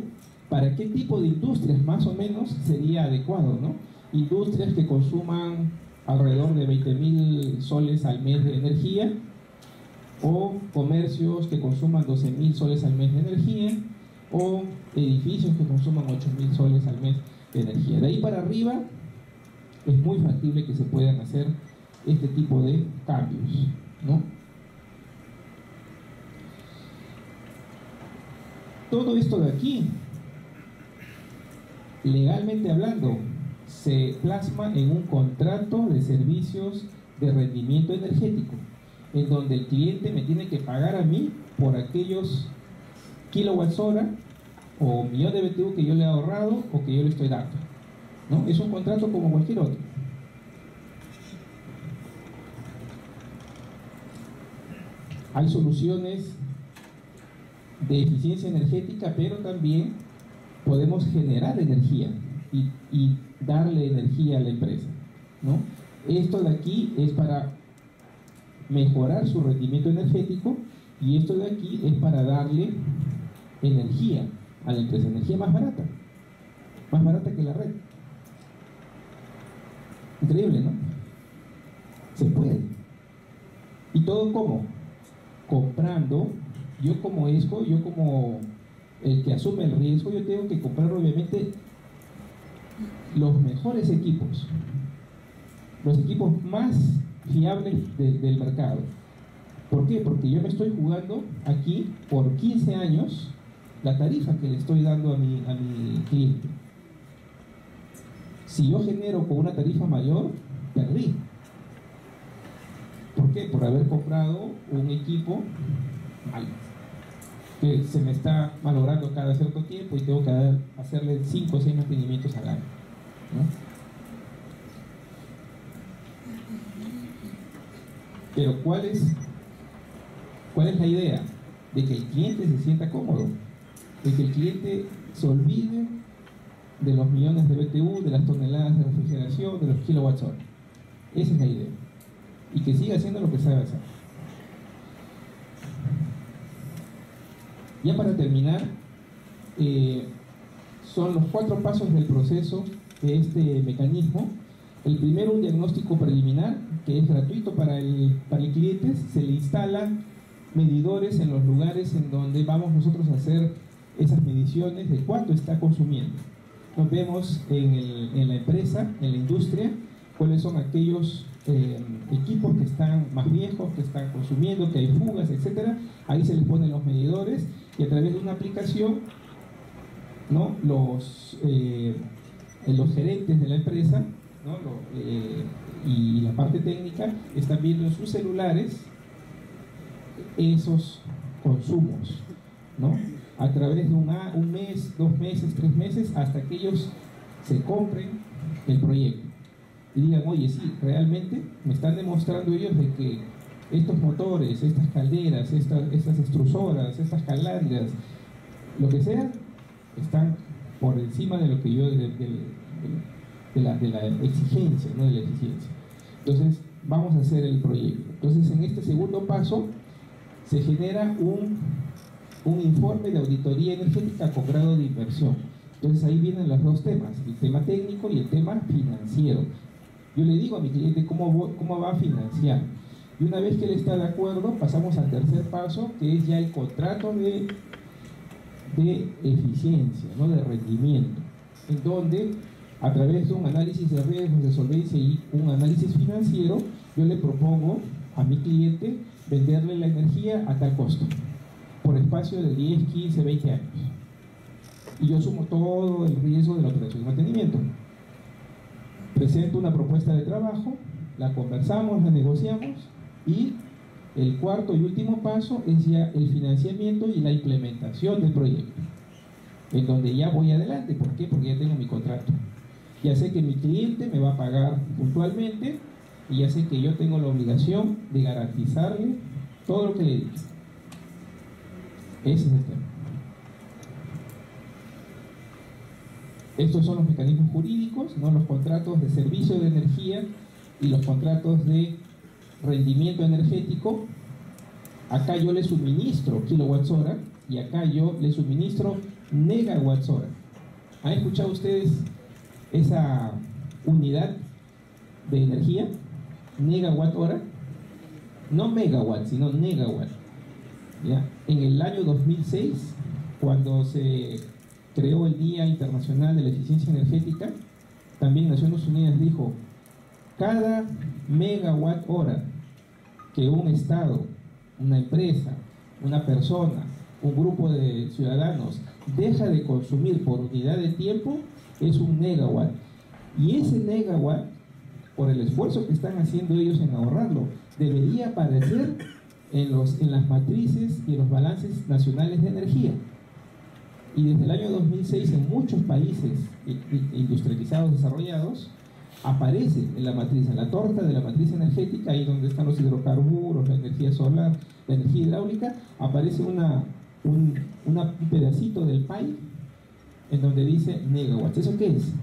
para qué tipo de industrias más o menos sería adecuado, ¿no? Industrias que consuman alrededor de 20.000 soles al mes de energía, o comercios que consuman 12.000 soles al mes de energía, o edificios que consuman 8.000 soles al mes de energía. De ahí para arriba es muy factible que se puedan hacer este tipo de cambios, ¿no? Todo esto de aquí, legalmente hablando, se plasma en un contrato de servicios de rendimiento energético, en donde el cliente me tiene que pagar a mí por aquellos kilowatts hora o millón de BTU que yo le he ahorrado o que yo le estoy dando, ¿no? Es un contrato como cualquier otro. Hay soluciones de eficiencia energética, pero también podemos generar energía y darle energía a la empresa, ¿no? Esto de aquí es para mejorar su rendimiento energético y esto de aquí es para darle energía a la empresa, energía más barata que la red. Increíble, ¿no? Se puede. ¿Y todo cómo? Comprando. Yo como ESCO, yo como el que asume el riesgo, yo tengo que comprar obviamente los mejores equipos, los equipos más fiables del mercado. ¿Por qué? Porque yo me estoy jugando aquí por 15 años la tarifa que le estoy dando a mi cliente. Si yo genero con una tarifa mayor, perdí. ¿Por qué? Por haber comprado un equipo malo, que se me está malogrando cada cierto tiempo y tengo que hacerle 5 o 6 mantenimientos al año, ¿no? Pero ¿cuál es la idea? De que el cliente se sienta cómodo, de que el cliente se olvide de los millones de BTU, de las toneladas de refrigeración, de los kilowatts hora. Esa es la idea. Y que siga haciendo lo que sabe hacer. Ya para terminar, son los 4 pasos del proceso de este mecanismo. El primero, un diagnóstico preliminar, que es gratuito para el cliente. Se le instalan medidores en los lugares en donde vamos nosotros a hacer esas mediciones de cuánto está consumiendo. Nos vemos en la empresa, en la industria, cuáles son aquellos equipos que están más viejos, que están consumiendo, que hay fugas, etcétera. Ahí se les ponen los medidores y a través de una aplicación, ¿no?, los gerentes de la empresa, ¿no?, y la parte técnica están viendo en sus celulares esos consumos, ¿no?, a través de un mes, 2 meses, 3 meses, hasta que ellos se compren el proyecto y digan: oye, sí, realmente me están demostrando ellos de que estos motores, estas calderas, estas extrusoras, estas calandrias, lo que sea, están por encima de lo que yo de la exigencia, ¿no?, de la eficiencia. Entonces vamos a hacer el proyecto. Entonces, en este segundo paso se genera un informe de auditoría energética con grado de inversión. Entonces ahí vienen los 2 temas, el tema técnico y el tema financiero. Yo le digo a mi cliente cómo va a financiar, y una vez que él está de acuerdo, pasamos al tercer paso, que es ya el contrato de eficiencia, ¿no?, de rendimiento, en donde a través de un análisis de riesgos, de solvencia y un análisis financiero, yo le propongo a mi cliente venderle la energía a tal costo por espacio de 10, 15, 20 años, y yo sumo todo el riesgo de la operación y mantenimiento. Presento una propuesta de trabajo, la conversamos, la negociamos, y el cuarto y último paso es ya el financiamiento y la implementación del proyecto, en donde ya voy adelante. ¿Por qué? Porque ya tengo mi contrato, ya sé que mi cliente me va a pagar puntualmente y ya sé que yo tengo la obligación de garantizarle todo lo que le digo. Ese es el tema. Estos son los mecanismos jurídicos, ¿no?, los contratos de servicio de energía y los contratos de rendimiento energético. Acá yo le suministro kilowatts hora y acá yo le suministro megawatts hora. ¿Han escuchado ustedes esa unidad de energía? Megawatt hora, no megawatt, sino negawatt. ¿Ya? En el año 2006, cuando se creó el Día Internacional de la Eficiencia Energética, también Naciones Unidas dijo: cada megawatt hora que un Estado, una empresa, una persona, un grupo de ciudadanos deja de consumir por unidad de tiempo es un megawatt, y ese megawatt, por el esfuerzo que están haciendo ellos en ahorrarlo, debería aparecer en las matrices y en los balances nacionales de energía. Y desde el año 2006 en muchos países industrializados, desarrollados, aparece en la matriz, en la torta de la matriz energética, ahí donde están los hidrocarburos, la energía solar, la energía hidráulica, aparece un pedacito del pie en donde dice megawatts. ¿Eso qué es?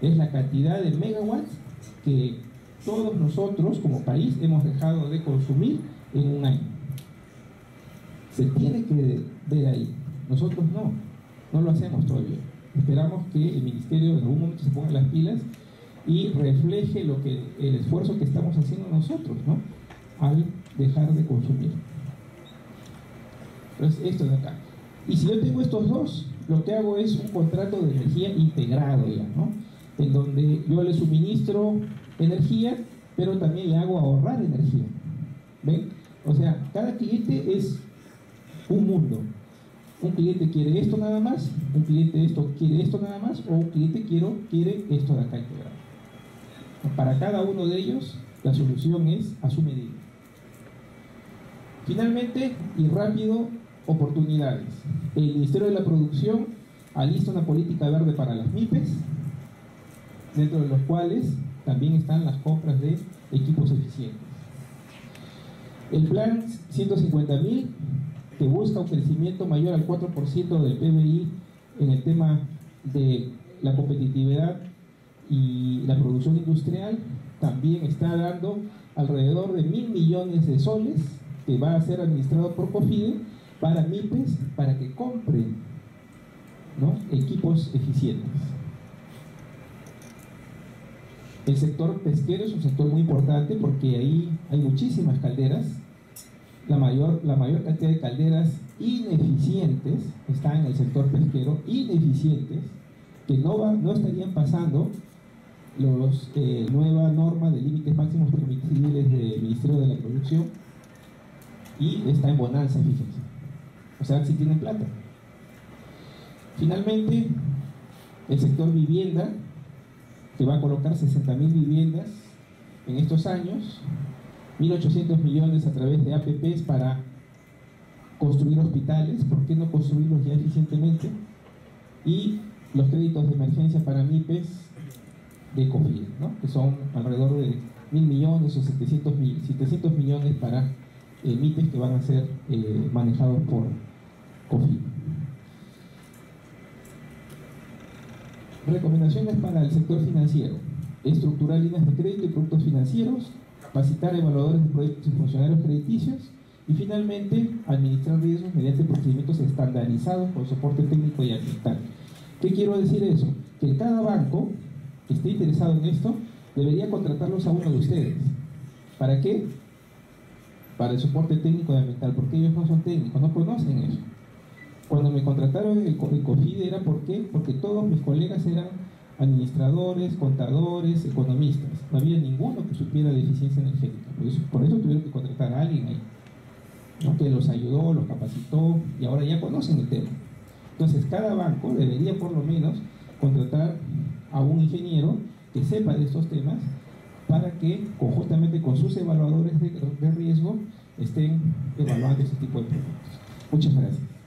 Es la cantidad de megawatts que todos nosotros como país hemos dejado de consumir en un año. Se tiene que ver ahí. Nosotros no lo hacemos todavía. Esperamos que el Ministerio en algún momento se ponga las pilas y refleje el esfuerzo que estamos haciendo nosotros, ¿no?, al dejar de consumir. Entonces, esto de acá. Y si yo tengo estos 2, lo que hago es un contrato de energía integrado ya, ¿no?, en donde yo le suministro energía, pero también le hago ahorrar energía. ¿Ven? O sea, cada cliente es un mundo. Un cliente quiere esto nada más, un cliente esto quiere esto nada más, o un cliente quiere esto de acá integrado. Para cada uno de ellos, la solución es a su medida. Finalmente, y rápido, oportunidades. El Ministerio de la Producción alista una política verde para las MIPES, dentro de los cuales también están las compras de equipos eficientes. El plan 150.000, que busca un crecimiento mayor al 4% del PBI en el tema de la competitividad y la producción industrial, también está dando alrededor de 1.000 millones de soles, que va a ser administrado por COFIDE para MIPES, para que compren, ¿no?, equipos eficientes. El sector pesquero es un sector muy importante porque ahí hay muchísimas calderas. La mayor cantidad de calderas ineficientes está en el sector pesquero, ineficientes, que no estarían pasando los nueva norma de límites máximos permisibles del Ministerio de la Producción, y está en bonanza, fíjense. O sea, si tienen plata. Finalmente, el sector vivienda, que va a colocar 60.000 viviendas en estos años, 1.800 millones a través de APPs para construir hospitales, ¿por qué no construirlos ya eficientemente? Y los créditos de emergencia para MIPES de COFIDE, ¿no?, que son alrededor de 1.000 millones o 700 millones para MIPES que van a ser manejados por COFIDE. Recomendaciones para el sector financiero: estructurar líneas de crédito y productos financieros, capacitar evaluadores de proyectos y funcionarios crediticios, y finalmente administrar riesgos mediante procedimientos estandarizados con soporte técnico y ambiental. ¿Qué quiero decir eso? Que cada banco que esté interesado en esto debería contratarlos a uno de ustedes. ¿Para qué? Para el soporte técnico y ambiental, porque ellos no son técnicos, no conocen eso. Cuando me contrataron el COFIDE era porque todos mis colegas eran administradores, contadores, economistas. No había ninguno que supiera de eficiencia energética. Por eso tuvieron que contratar a alguien ahí, ¿no?, que los ayudó, los capacitó, y ahora ya conocen el tema. Entonces, cada banco debería por lo menos contratar a un ingeniero que sepa de estos temas para que, conjuntamente con sus evaluadores de riesgo, estén evaluando este tipo de proyectos. Muchas gracias.